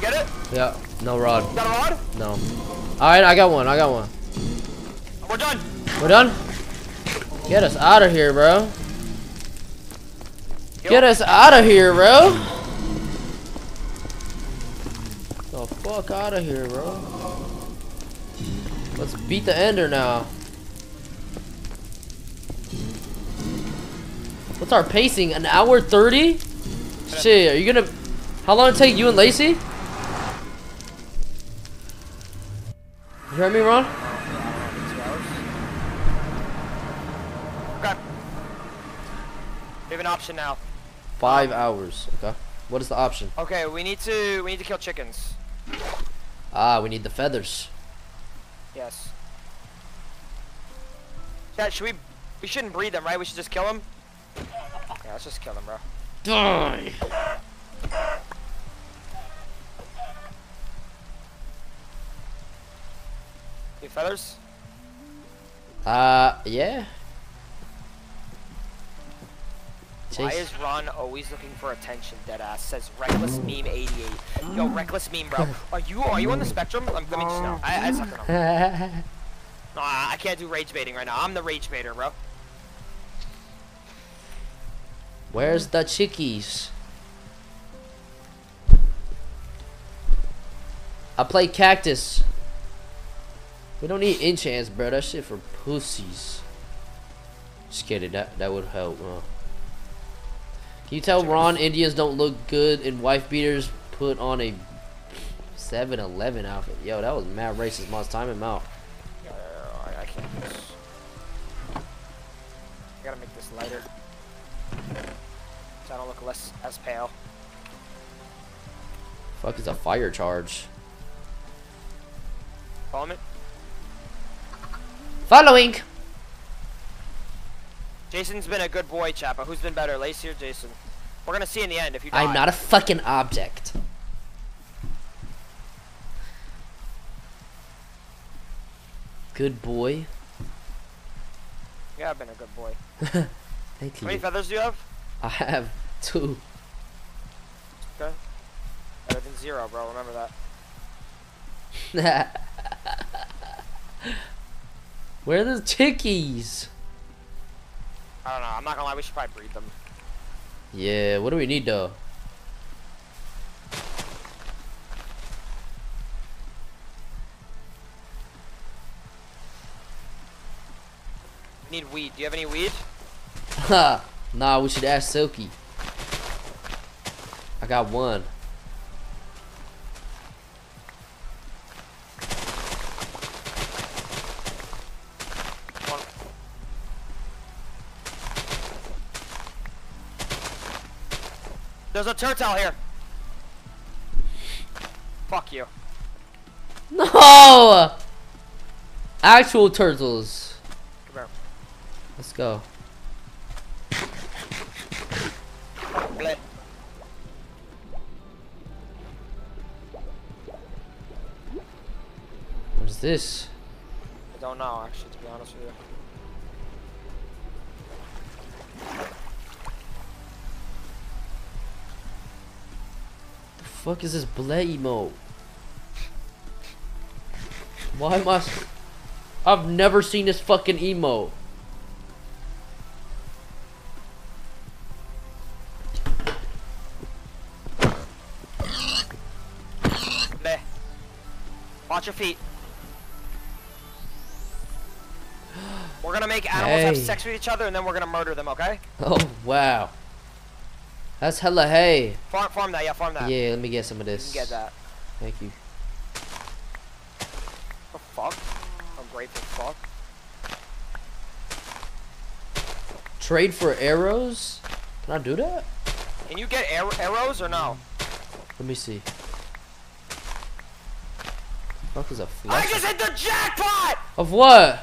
Get it? Yeah, no rod. Got a rod? No. Alright, I got one, I got one. We're done! We're done? Get us out of here, bro. Yo. Get us out of here, bro. The fuck out of here, bro. Let's beat the ender now. What's our pacing? An hour thirty? Shit, are you gonna... How long did it take you and Lacy? You heard me, Ron? Okay. We have an option now. Five hours. Okay. What is the option? Okay, we need to we need to kill chickens. Ah, we need the feathers. Yes. Yeah, should we? We shouldn't breed them, right? We should just kill them. Yeah, let's just kill them, bro. Die. You feathers? Uh, yeah. Why is Ron always looking for attention? Deadass says reckless meme eighty-eight. Yo, reckless meme, bro. Are you are you on the spectrum? Let me just know. I I suck at him. Nah, I can't do rage baiting right now. I'm the rage baiter, bro. Where's the chickies? I play cactus. We don't need enchants, bro. That shit for pussies. Just kidding. That that would help. Huh? Can you tell Ron Indians don't look good in wife beaters? Put on a seven eleven outfit. Yo, that was mad racist. Mons, time him out. Yeah, I, I can't. I gotta make this lighter, so I don't look less as pale. Fuck is a fire charge? Follow it. Following. Jason's been a good boy, Chapa. Who's been better, Lacy or Jason? We're gonna see in the end if you die. I'm not a fucking object. Good boy. Yeah, I've been a good boy. Thank you. How many feathers do you have? I have two. Okay. Better than zero, bro. Remember that. Where are the chickies? I don't know. I'm not gonna lie. We should probably breed them. Yeah. What do we need though? We need weed. Do you have any weed? Ha! Nah. We should ask Silky. I got one. There's a turtle here. Fuck you. No! Actual turtles. Come here. Let's go. Bleh. What is this? I don't know, actually, to be honest with you. fuck is this blade emote? Why am I? I've never seen this fucking emote. Watch your feet. We're gonna make animals hey. have sex with each other, and then we're gonna murder them. Okay? Oh wow, that's hella hay. Farm, farm that, yeah, farm that. Yeah, let me get some of this. You can get that. Thank you. Oh, fuck. I'm grateful. Fuck. Trade for arrows? Can I do that? Can you get ar arrows or no? Let me see. What the fuck is a flush? I just hit the jackpot! Of what?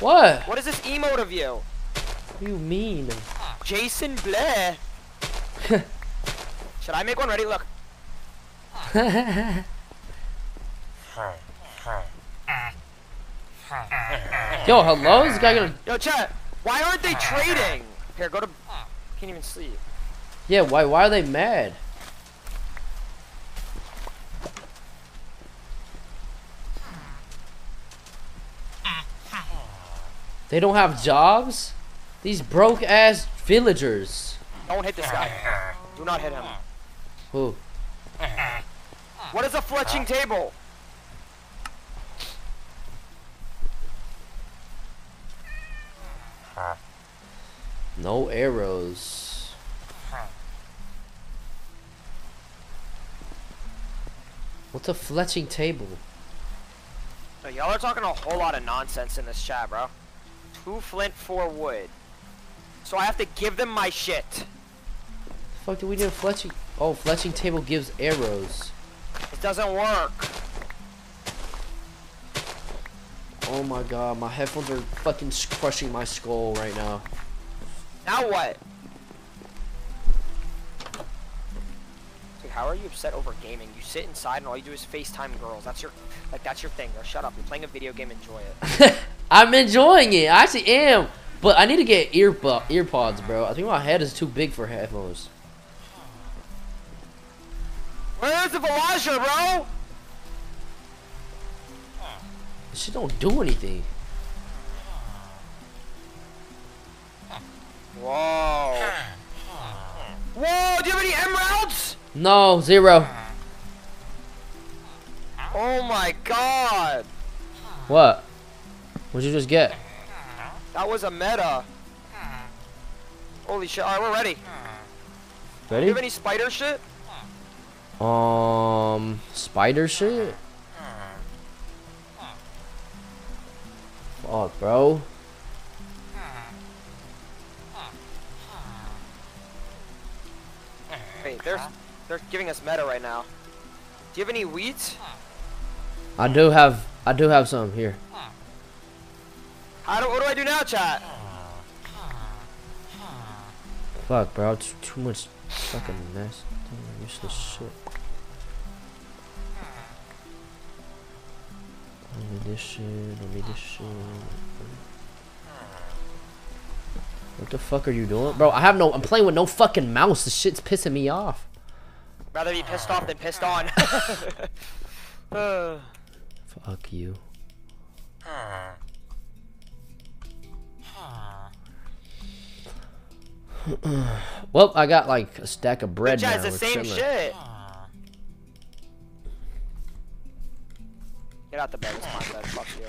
What? What is this emote of you? What do you mean? Jason Blair. Should I make one ready? Look. Yo, hello? Is this guy gonna... Yo, chat, why aren't they trading? Here, go to... Can't even sleep. Yeah, why, why are they mad? They don't have jobs? These broke ass villagers. Don't hit this guy. Do not hit him. Who? What is a fletching table? No arrows. What's a fletching table? So y'all are talking a whole lot of nonsense in this chat, bro. Two flint, four wood. So I have to give them my shit. The fuck do we do a fletching? Oh, fletching table gives arrows. It doesn't work. Oh my god, my headphones are fucking crushing my skull right now. Now what? Dude, how are you upset over gaming? You sit inside and all you do is FaceTime girls. That's your, like, that's your thing. Or shut up. You're playing a video game. Enjoy it. I'm enjoying it. I actually am, but I need to get ear earpods, bro. I think my head is too big for headphones. Where's the villager, bro? She don't do anything. Whoa. Whoa, do you have any emeralds? No, zero. Oh my god. What? What'd you just get? That was a meta. Holy shit. Alright, we're ready. Ready? Do you have any spider shit? Um, spider shit? Fuck, bro. Wait, they're, they're giving us meta right now. Do you have any wheat? I do have, I do have some here. I don't, what do I do now, chat? Fuck, bro. It's too much fucking mess. Damn, useless shit. I need this shit. I need this shit. What the fuck are you doing? Bro, I have no. I'm playing with no fucking mouse. This shit's pissing me off. Rather be pissed off than pissed on. uh. Fuck you. Well, I got like a stack of bread now. The same shit. Get out the bed. It's my bed. Fuck you.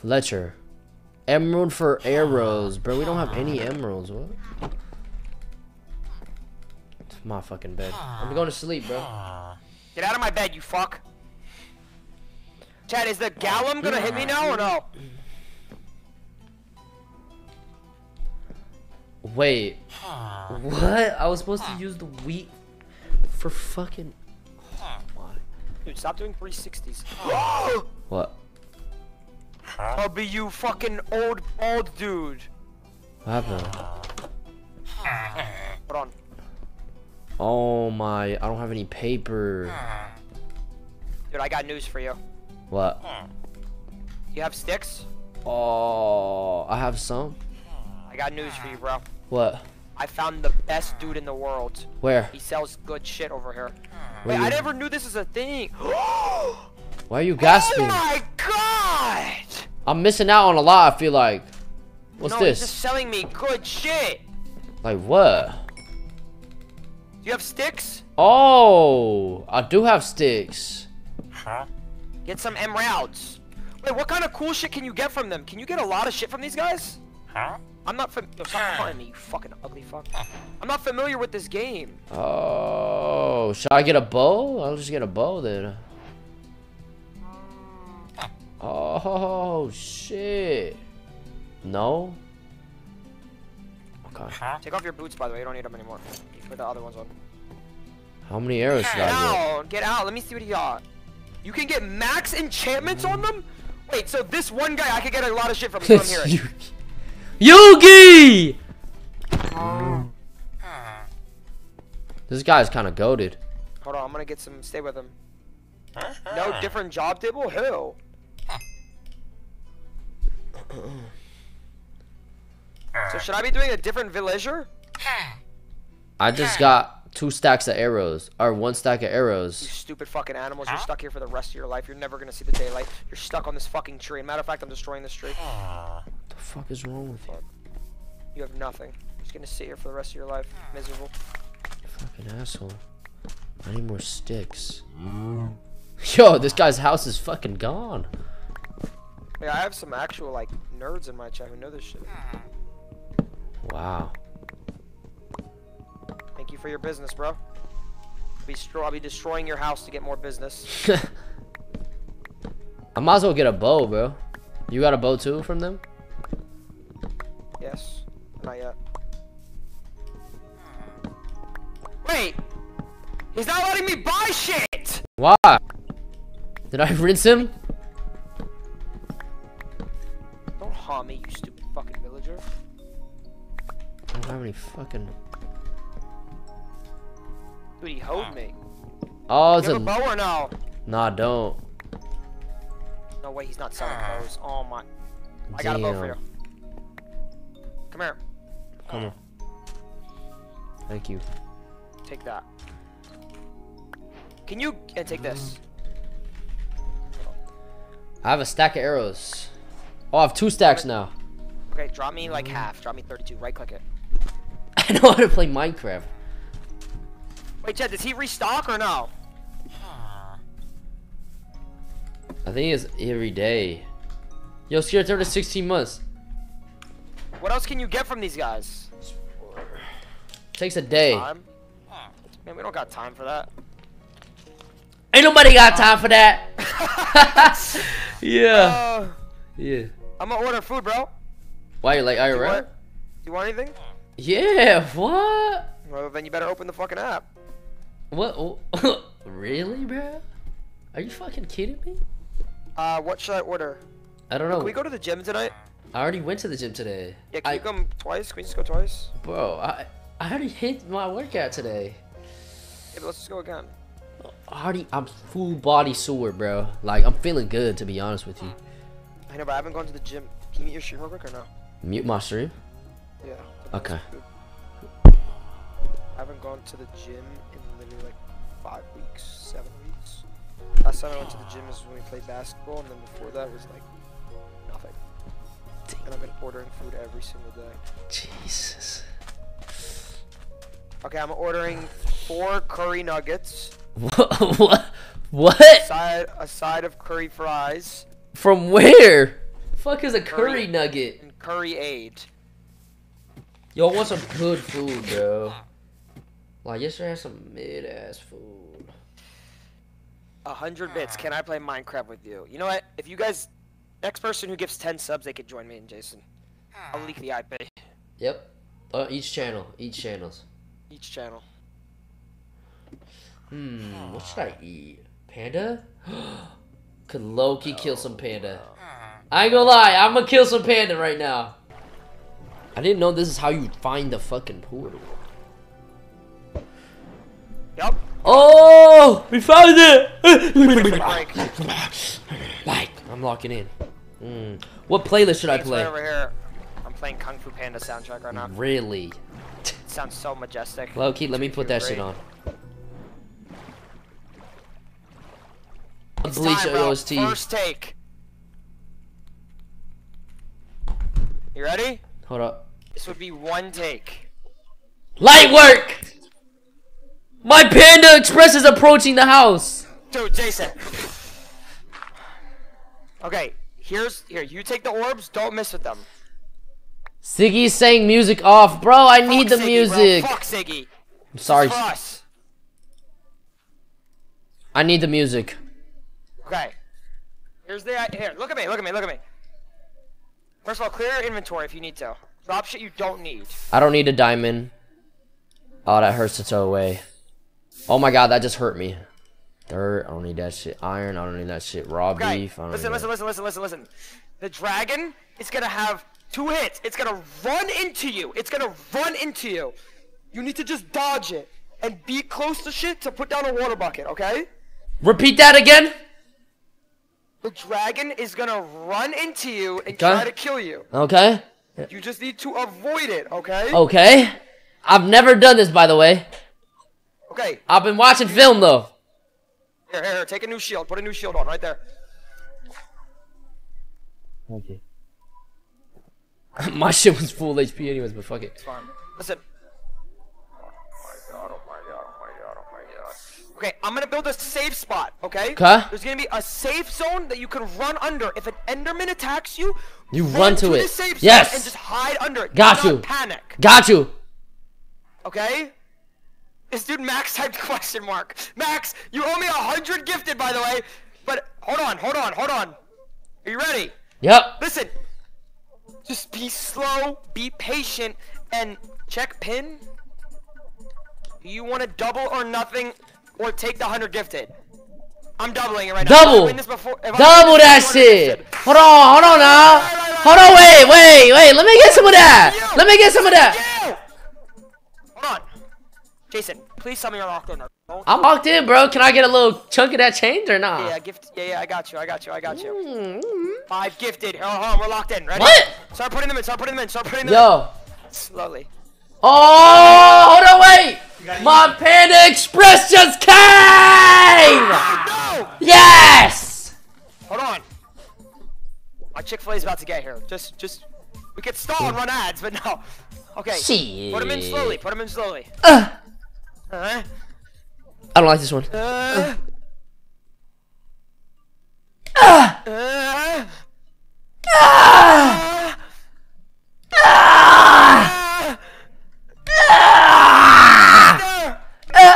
Fletcher. Emerald for arrows. Bro, we don't have any emeralds. What? It's my fucking bed. I'm going to sleep, bro. Get out of my bed, you fuck. Chad, is the Gallum gonna hit me now or no? Wait, what? I was supposed to use the wheat for fucking... Dude, stop doing three sixties. What? I'll be you fucking old, old dude. What happened? Hold on. Oh my, I don't have any paper. Dude, I got news for you. What? You have sticks? Oh, I have some. I got news for you, bro. What? I found the best dude in the world. Where? He sells good shit over here. Wait, I never knew this was a thing. Why are you gasping? Oh my god! I'm missing out on a lot, I feel like. What's no, this? He's just selling me good shit. Like what? Do you have sticks? Oh, I do have sticks. Huh? Get some emeralds. Wait, what kind of cool shit can you get from them? Can you get a lot of shit from these guys? Huh? I'm not fam- no, stop calling me, you fucking ugly fuck. I'm not familiar with this game. Oh, should I get a bow? I'll just get a bow then. Oh, shit. No? Okay. Take off your boots, by the way. You don't need them anymore. You put the other ones on. How many arrows did I get? Out. Get out. Let me see what you got. You can get max enchantments on them? Wait, so this one guy, I could get a lot of shit from. It's so I'm hearing. Yugi! Oh. This guy's kind of goated. Hold on, I'm gonna get some. Stay with him. No different job table? Who? So should I be doing a different villager? I just got two stacks of arrows, or one stack of arrows. You stupid fucking animals! You're stuck here for the rest of your life. You're never gonna see the daylight. You're stuck on this fucking tree. Matter of fact, I'm destroying this tree. The fuck is wrong with you? You have nothing. You're just gonna sit here for the rest of your life, miserable. You fucking asshole. I need more sticks. Mm. Yo, this guy's house is fucking gone. Hey, I have some actual like nerds in my chat who know this shit. Wow. Thank you for your business, bro. I'll be, I'll be destroying your house to get more business. I might as well get a bow, bro. You got a bow too from them? Yes. Not yet. Wait! He's not letting me buy shit! Why? Did I rinse him? Don't harm me, you stupid fucking villager. I don't have any fucking... Dude, he hoed me. Oh, it's a... You have a bow or no? Nah, don't. No way, he's not selling bows. Oh my... Damn. I got a bow for you. Come here. Come here. Thank you. Take that. Can you... And take this. I have a stack of arrows. Oh, I have two stacks now. Okay, draw me like half. Draw me thirty-two. Right click it. I know how to play Minecraft. Wait, Chad, does he restock or no? I think it's every day. Yo, Skirt, over to sixteen months. What else can you get from these guys? Takes a day. Time? Man, we don't got time for that. Ain't nobody got time for that. Yeah. Uh, yeah. I'm gonna order food, bro. Why you like I R L? Do you want, do you want anything? Yeah. What? Well, then you better open the fucking app. What? Oh, really, bro? Are you fucking kidding me? Uh, what should I order? I don't know. Can we go to the gym tonight? I already went to the gym today. Yeah, can I... you come twice? Can we just go twice? Bro, I I already hit my workout today. Yeah, but let's just go again. I already, I'm full body sore, bro. Like, I'm feeling good, to be honest with you. I know, but I haven't gone to the gym. Can you mute your stream real quick or no? Mute my stream? Yeah. Okay. I haven't gone to the gym in literally like five weeks, seven weeks. Last time I went to the gym is when we played basketball, and then before that was like nothing. And I've been ordering food every single day. Jesus. Okay, I'm ordering four curry nuggets. What? What? What? Side, a side of curry fries. From where? The fuck is a curry, curry nugget? And curry aid. Yo, I want some good food, bro. Like, yesterday I had some mid-ass food. A hundred bits. Can I play Minecraft with you? You know what? If you guys... Next person who gives ten subs, they could join me and Jason. I'll leak the I P. Yep. Uh, each channel. Each channels. Each channel. Hmm. What should I eat? Panda? Could low-key kill some panda. I ain't gonna lie. I'm gonna kill some panda right now. I didn't know this is how you find the fucking portal. Yep. Oh, we found it! Like, I'm locking in. Mm. What playlist should I play? Over here. I'm playing Kung Fu Panda soundtrack right now. Really? It sounds so majestic. Low-key, let me put that great. shit on. It's bleach time, O S T. First take. You ready? Hold up. This would be one take. Light work! My Panda Express is approaching the house! Dude, Jason. Okay, here's... Here, you take the orbs. Don't mess with them. Ziggy's saying music off. Bro, I Fuck need the Ziggy, music. Bro. Fuck Ziggy. I'm sorry. For us. I need the music. Okay. Here's the... Here, look at me. Look at me. Look at me. First of all, clear your inventory if you need to. Drop shit you don't need. I don't need a diamond. Oh, that hurts to throw away. Oh my god, that just hurt me. Dirt, I don't need that shit. Iron, I don't need that shit. Raw okay. beef, I don't listen, need Listen, listen, listen, listen, listen. The dragon is gonna have two hits. It's gonna run into you. It's gonna run into you. You need to just dodge it and be close to shit to put down a water bucket, okay? Repeat that again? The dragon is gonna run into you and okay. try to kill you. Okay. You just need to avoid it, okay? Okay. I've never done this, by the way. Okay. I've been watching film, though. Here, here, here, take a new shield. Put a new shield on, right there. Okay. My shit was full H P anyways, but fuck it. It's fine. Listen. Oh my god, oh my god, oh my god, oh my god. Okay, I'm gonna build a safe spot, okay? Okay. There's gonna be a safe zone that you can run under. If an Enderman attacks you, you run, run to, to it. The safe yes. zone and just hide under it. Got Do you. Not panic. Got you. Okay? This dude Max typed question mark. Max, you owe me a hundred gifted, by the way. But hold on, hold on, hold on. Are you ready? Yep. Listen. Just be slow, be patient, and check pin. Do you want to double or nothing, or take the hundred gifted? I'm doubling it right now. Double. This before, double that shit. Gifted. Hold on, hold on now. Right, right, right, hold on, wait, wait, wait. Let me get some of that. Let me get some of that. Jason, please tell me you're locked in. I'm locked in, bro. Can I get a little chunk of that change or not? Nah? Yeah, gift. Yeah, yeah, I got you. I got you. I got you. Mm-hmm. Five gifted. Oh, oh, we're locked in. Ready? What? Start putting them in. Start putting them in. Start putting them Yo. in. Yo. Slowly. Oh, hold on, wait. My Panda Express just came. Oh, no. Yes. Hold on. My Chick-fil-A is about to get here. Just, just. We could stall and run ads, but no. Okay. Shit. Put them in slowly. Put them in slowly. Uh. Uh, I don't like this one. Uh, uh, uh, uh, uh, uh, uh,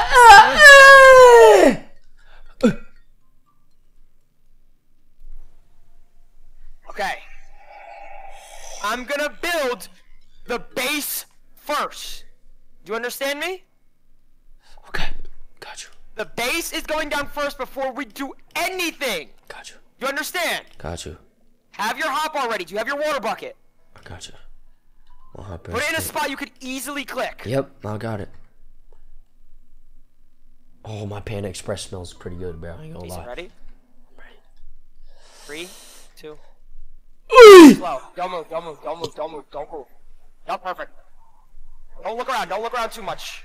okay. I'm gonna build the base first. Do you understand me? Okay, got you. The base is going down first before we do anything. Got you. You understand? Got you. Have your hop already. Do you have your water bucket? I got you. We'll hop Put it in a spot you could easily click. Yep, I got it. Oh, my Panda Express smells pretty good, bro. I ain't gonna lie. Ready? I'm ready. Three, two. Slow. Don't move, don't move, don't move, don't move, don't move. Not perfect. Don't look around, don't look around too much.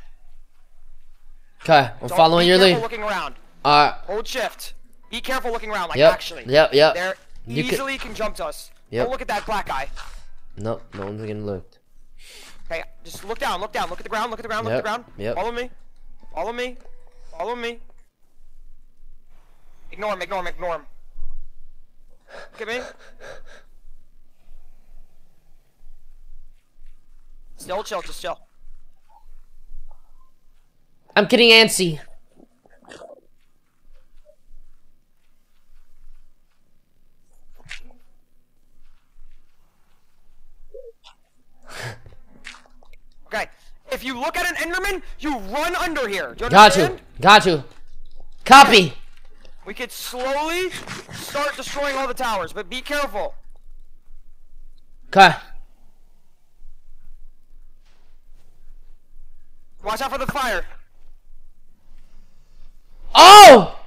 Okay, I'm Don't following your lead. Be careful looking around. Uh, Hold shift. Be careful looking around, like yep, actually. Yep, yep. They easily can... can jump to us. Yep. Don't look at that black guy. No, no one's getting looked. Okay, just look down, look down, look at the ground, look at the ground, look yep, at the ground. Yep. Follow me. Follow me. Follow me. Ignore him, ignore him, ignore him. Look at me. Still chill, just chill. I'm getting antsy. Okay, if you look at an Enderman, you run under here. Do you understand? Got you. Got you. Copy. We could slowly start destroying all the towers, but be careful. Okay. Watch out for the fire. Oh!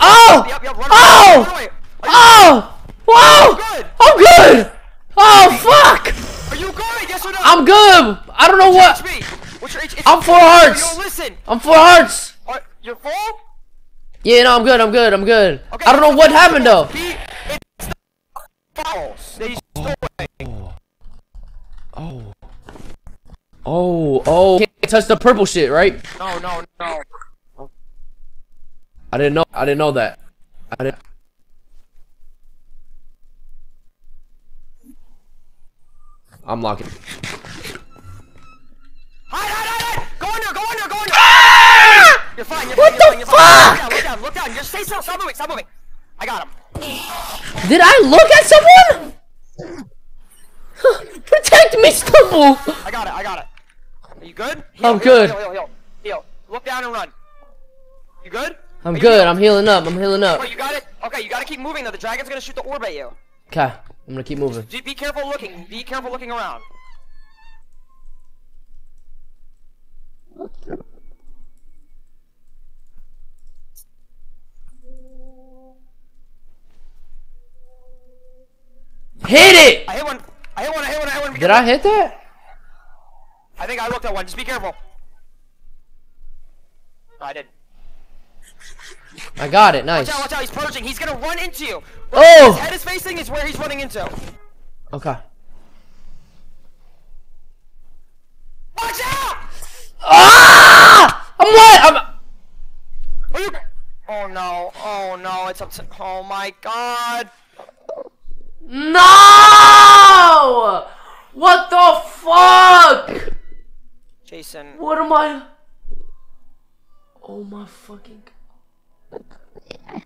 Oh! Yep, yep, run oh! Away, run away. Oh! Whoa! I'm good! Oh fuck! Are you good? Yes or no? I'm good. I don't know what. What's your H P? I'm four hearts. I'm four hearts. Are, you're full? Yeah, no, I'm good. I'm good. I'm good. Okay, I don't know what happened though. It's false. They stole it. Oh. Oh. Oh. Can't touch the purple shit, right? No, no, no. I didn't know. I didn't know that. I didn't. I'm locking. Hide, hide, hide, hide! Go in there, go in there, go in there! Ah! You're fine, you're what fine, you're the fine, fuck? You're fine. Look down, look down, look down. Just stay still, stop moving, stop moving. I got him. Did I look at someone? Protect me, Stumble! I got it, I got it. Are you good? Heal, I'm heal, good. Heal, heal, heal, heal. Look down and run. You good? I'm Are good, I'm healing up, I'm healing up. Wait, you got it? Okay, you gotta keep moving though, the dragon's gonna shoot the orb at you. Okay. I'm gonna keep moving. Just be careful looking. Be careful looking around. Hit it! I hit one. I hit one. I hit one. I hit one. Did I hit that? I think I looked at one. Just be careful. No, I didn't. I got it, nice. Watch out, watch out, he's purging, he's gonna run into you! Where oh! His head is facing is where he's running into. Okay. Watch out! Ah! I'm what? I'm... Are you... Oh no, oh no, it's up to... Oh my god! No! What the fuck? Jason... What am I... Oh my fucking... Oh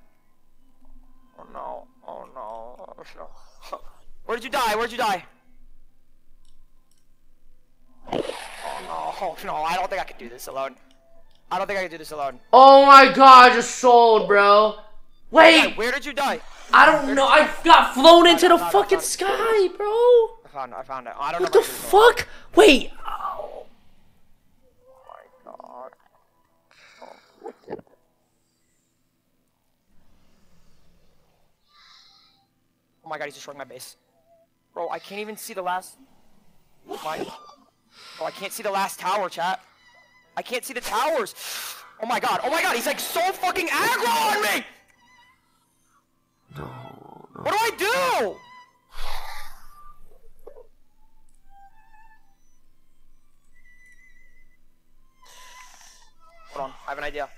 no, oh no, oh no. Where did you die? Where did you die? Oh no, oh no, I don't think I can do this alone. I don't think I can do this alone. Oh my god, I just sold, bro. Wait! Okay, where did you die? I don't know, I got flown into the fucking sky, bro. I found it, I found it. I don't know. What the fuck? Wait. Oh. Oh my god, he's destroying my base. Bro, I can't even see the last... My... Oh, I can't see the last tower, chat. I can't see the towers. Oh my god, oh my god, he's like so fucking aggro on me! No, no. What do I do? Hold on, I have an idea.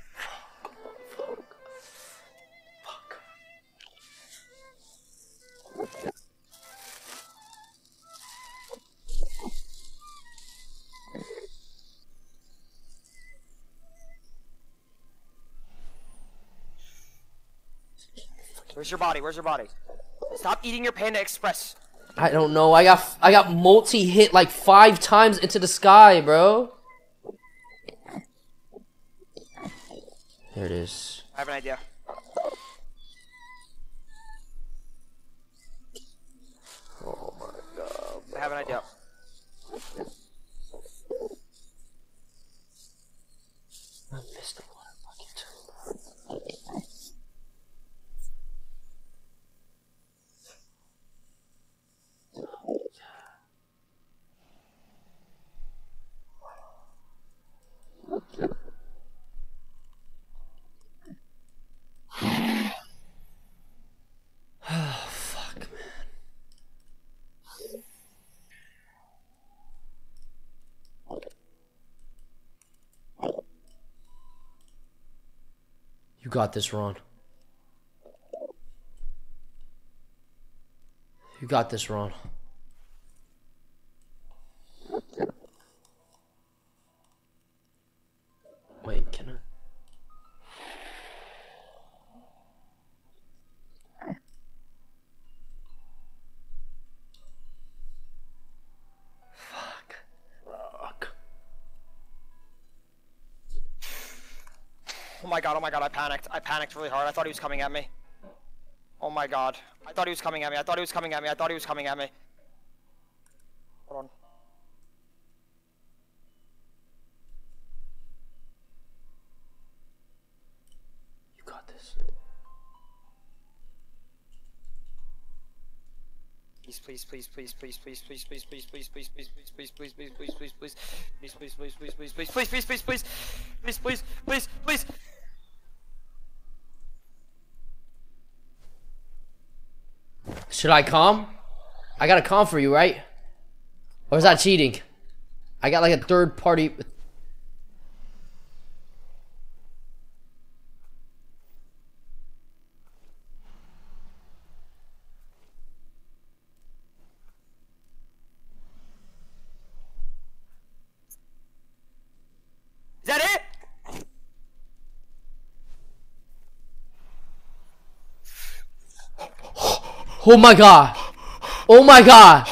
Where's your body? Where's your body? Stop eating your Panda Express. I don't know. I got I got multi hit like five times into the sky, bro. There it is. I have an idea. Oh my god. I have an idea. I missed the water bucket. Oh, fuck, man. You got this, Ron. You got this, Ron. Wait, can I? Oh my god, oh my god, I panicked. I panicked really hard. I thought he was coming at me. Oh my god. I thought he was coming at me. I thought he was coming at me. I thought he was coming at me. Hold on. You got this. Please, please, please, please, please, please, please, please, please, please, please, please, please, please, please, please, please, please, please, please, please, please, please, please, please, please, please, please, please, please, please, please. Should I calm? I got a calm for you, right? Or is that cheating? I got like a third party. Oh my god. Oh my god.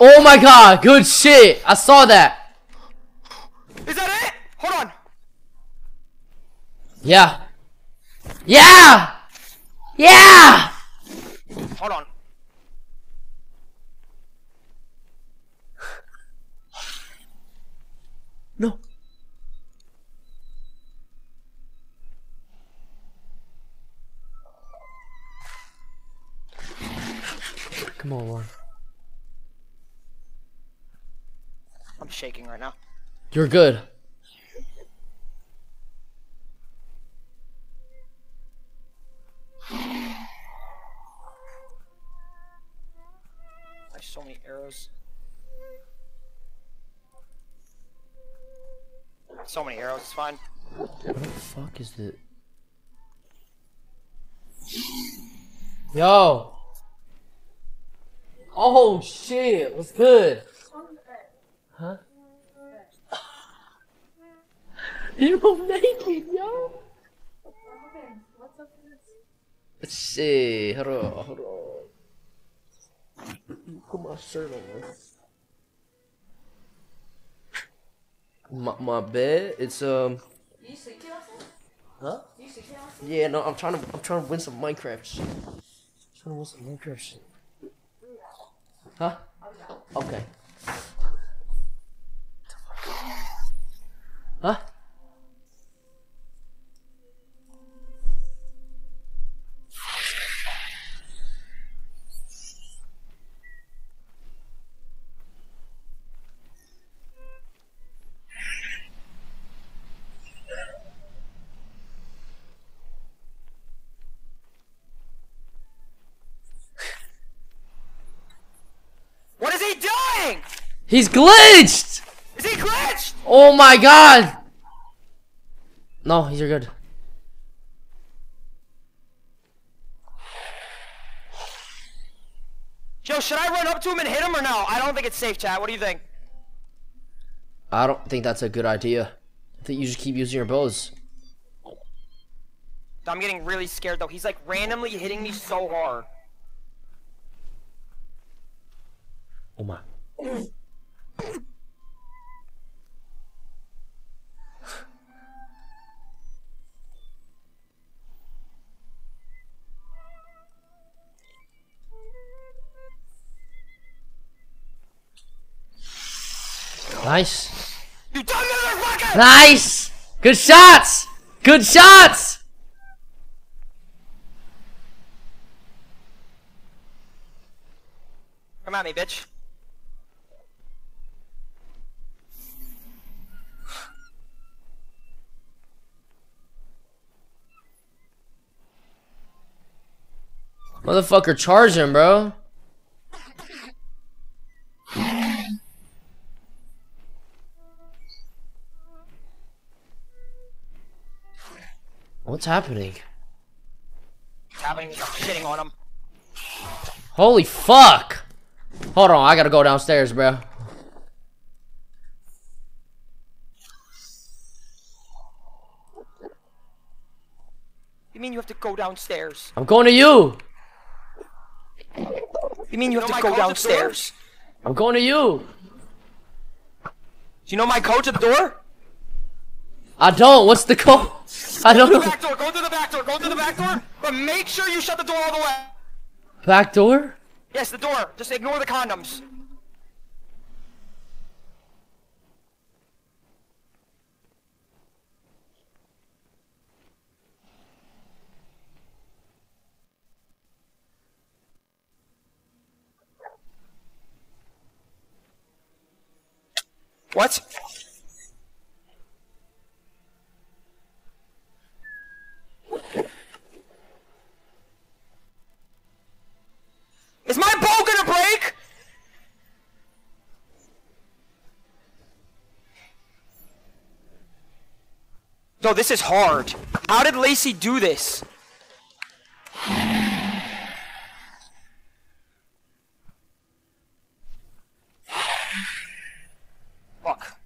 Oh my god. Good shit. I saw that. Is that it? Hold on. Yeah. Yeah. Yeah. Hold on. No. Come on, Lauren. I'm shaking right now. You're good. There's so many arrows. So many arrows, it's fine. What the fuck is this? Yo! Oh shit, what's good? Huh? You don't make it, yo! What's up with this? Let's see, hold on, hold on. Put my shirt on. My, my bed, it's um... You sleep here outside? Huh? You sleep here outside? Yeah, no, I'm trying to, I'm trying to win some Minecraft shit. I'm trying to win some Minecraft shit. Huh? Okay. Huh? He's glitched! Is he glitched? Oh my god! No, he's good. Joe, should I run up to him and hit him or no? I don't think it's safe, chat. What do you think? I don't think that's a good idea. I think you should keep using your bows. I'm getting really scared though. He's like randomly hitting me so hard. Oh my. Nice. You dumb motherfucker! Nice! Good shots! Good shots! Come at me, bitch. Motherfucker, charge him, bro. What's happening? What's happening? I'm shitting on him. Holy fuck! Hold on, I gotta go downstairs, bro. You mean you have to go downstairs? I'm going to you! You mean you have you know to go downstairs? I'm going to you! Do you know my code to the door? I don't, what's the code? I don't know. Go through the back door, go through the back door, go through the back door, but make sure you shut the door all the way. Back door? Yes, the door. Just ignore the condoms. What? Is my bow gonna break? No, this is hard. How did Lacy do this? Fuck.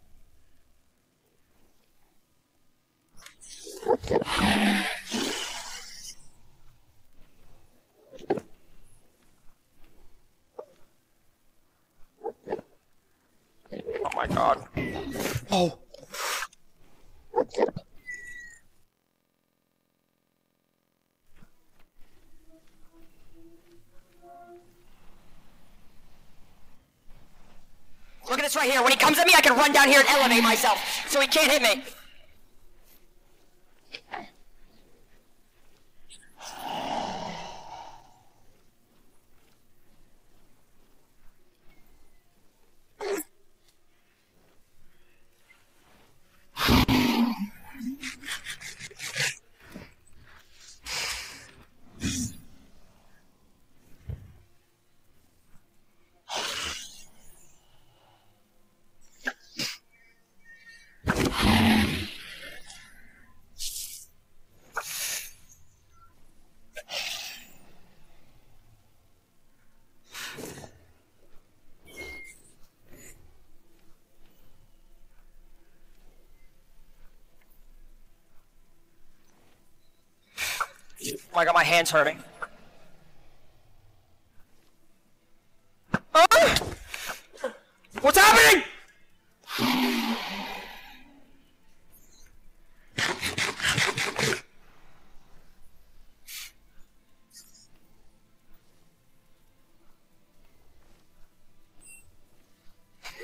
Oh my god. Oh. Look at this right here. When he comes at me, I can run down here and elevate myself, so he can't hit me. Oh my god, my hand's hurting. Ah! What's happening?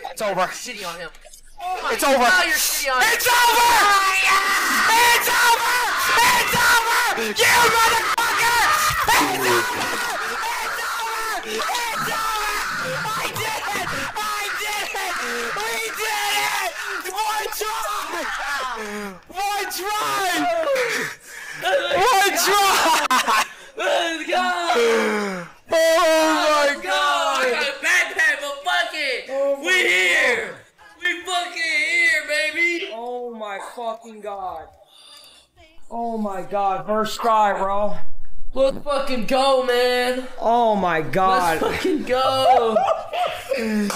It's over. Shitty on him. Oh my it's god, over. Now you're shitty on him. It's over! Oh, yeah! It's over! It's over! You motherfucker! It's over! It's over! It's over! I did it! I did it! We did it! One try! One try! One try! Let's go! Oh my Let's god! Go. I got a backpack of a bucket! Oh we here! God. We fucking here, baby! Oh my fucking god. Oh my god, first try, bro. Let's fucking go, man. Oh my god. Let's fucking go.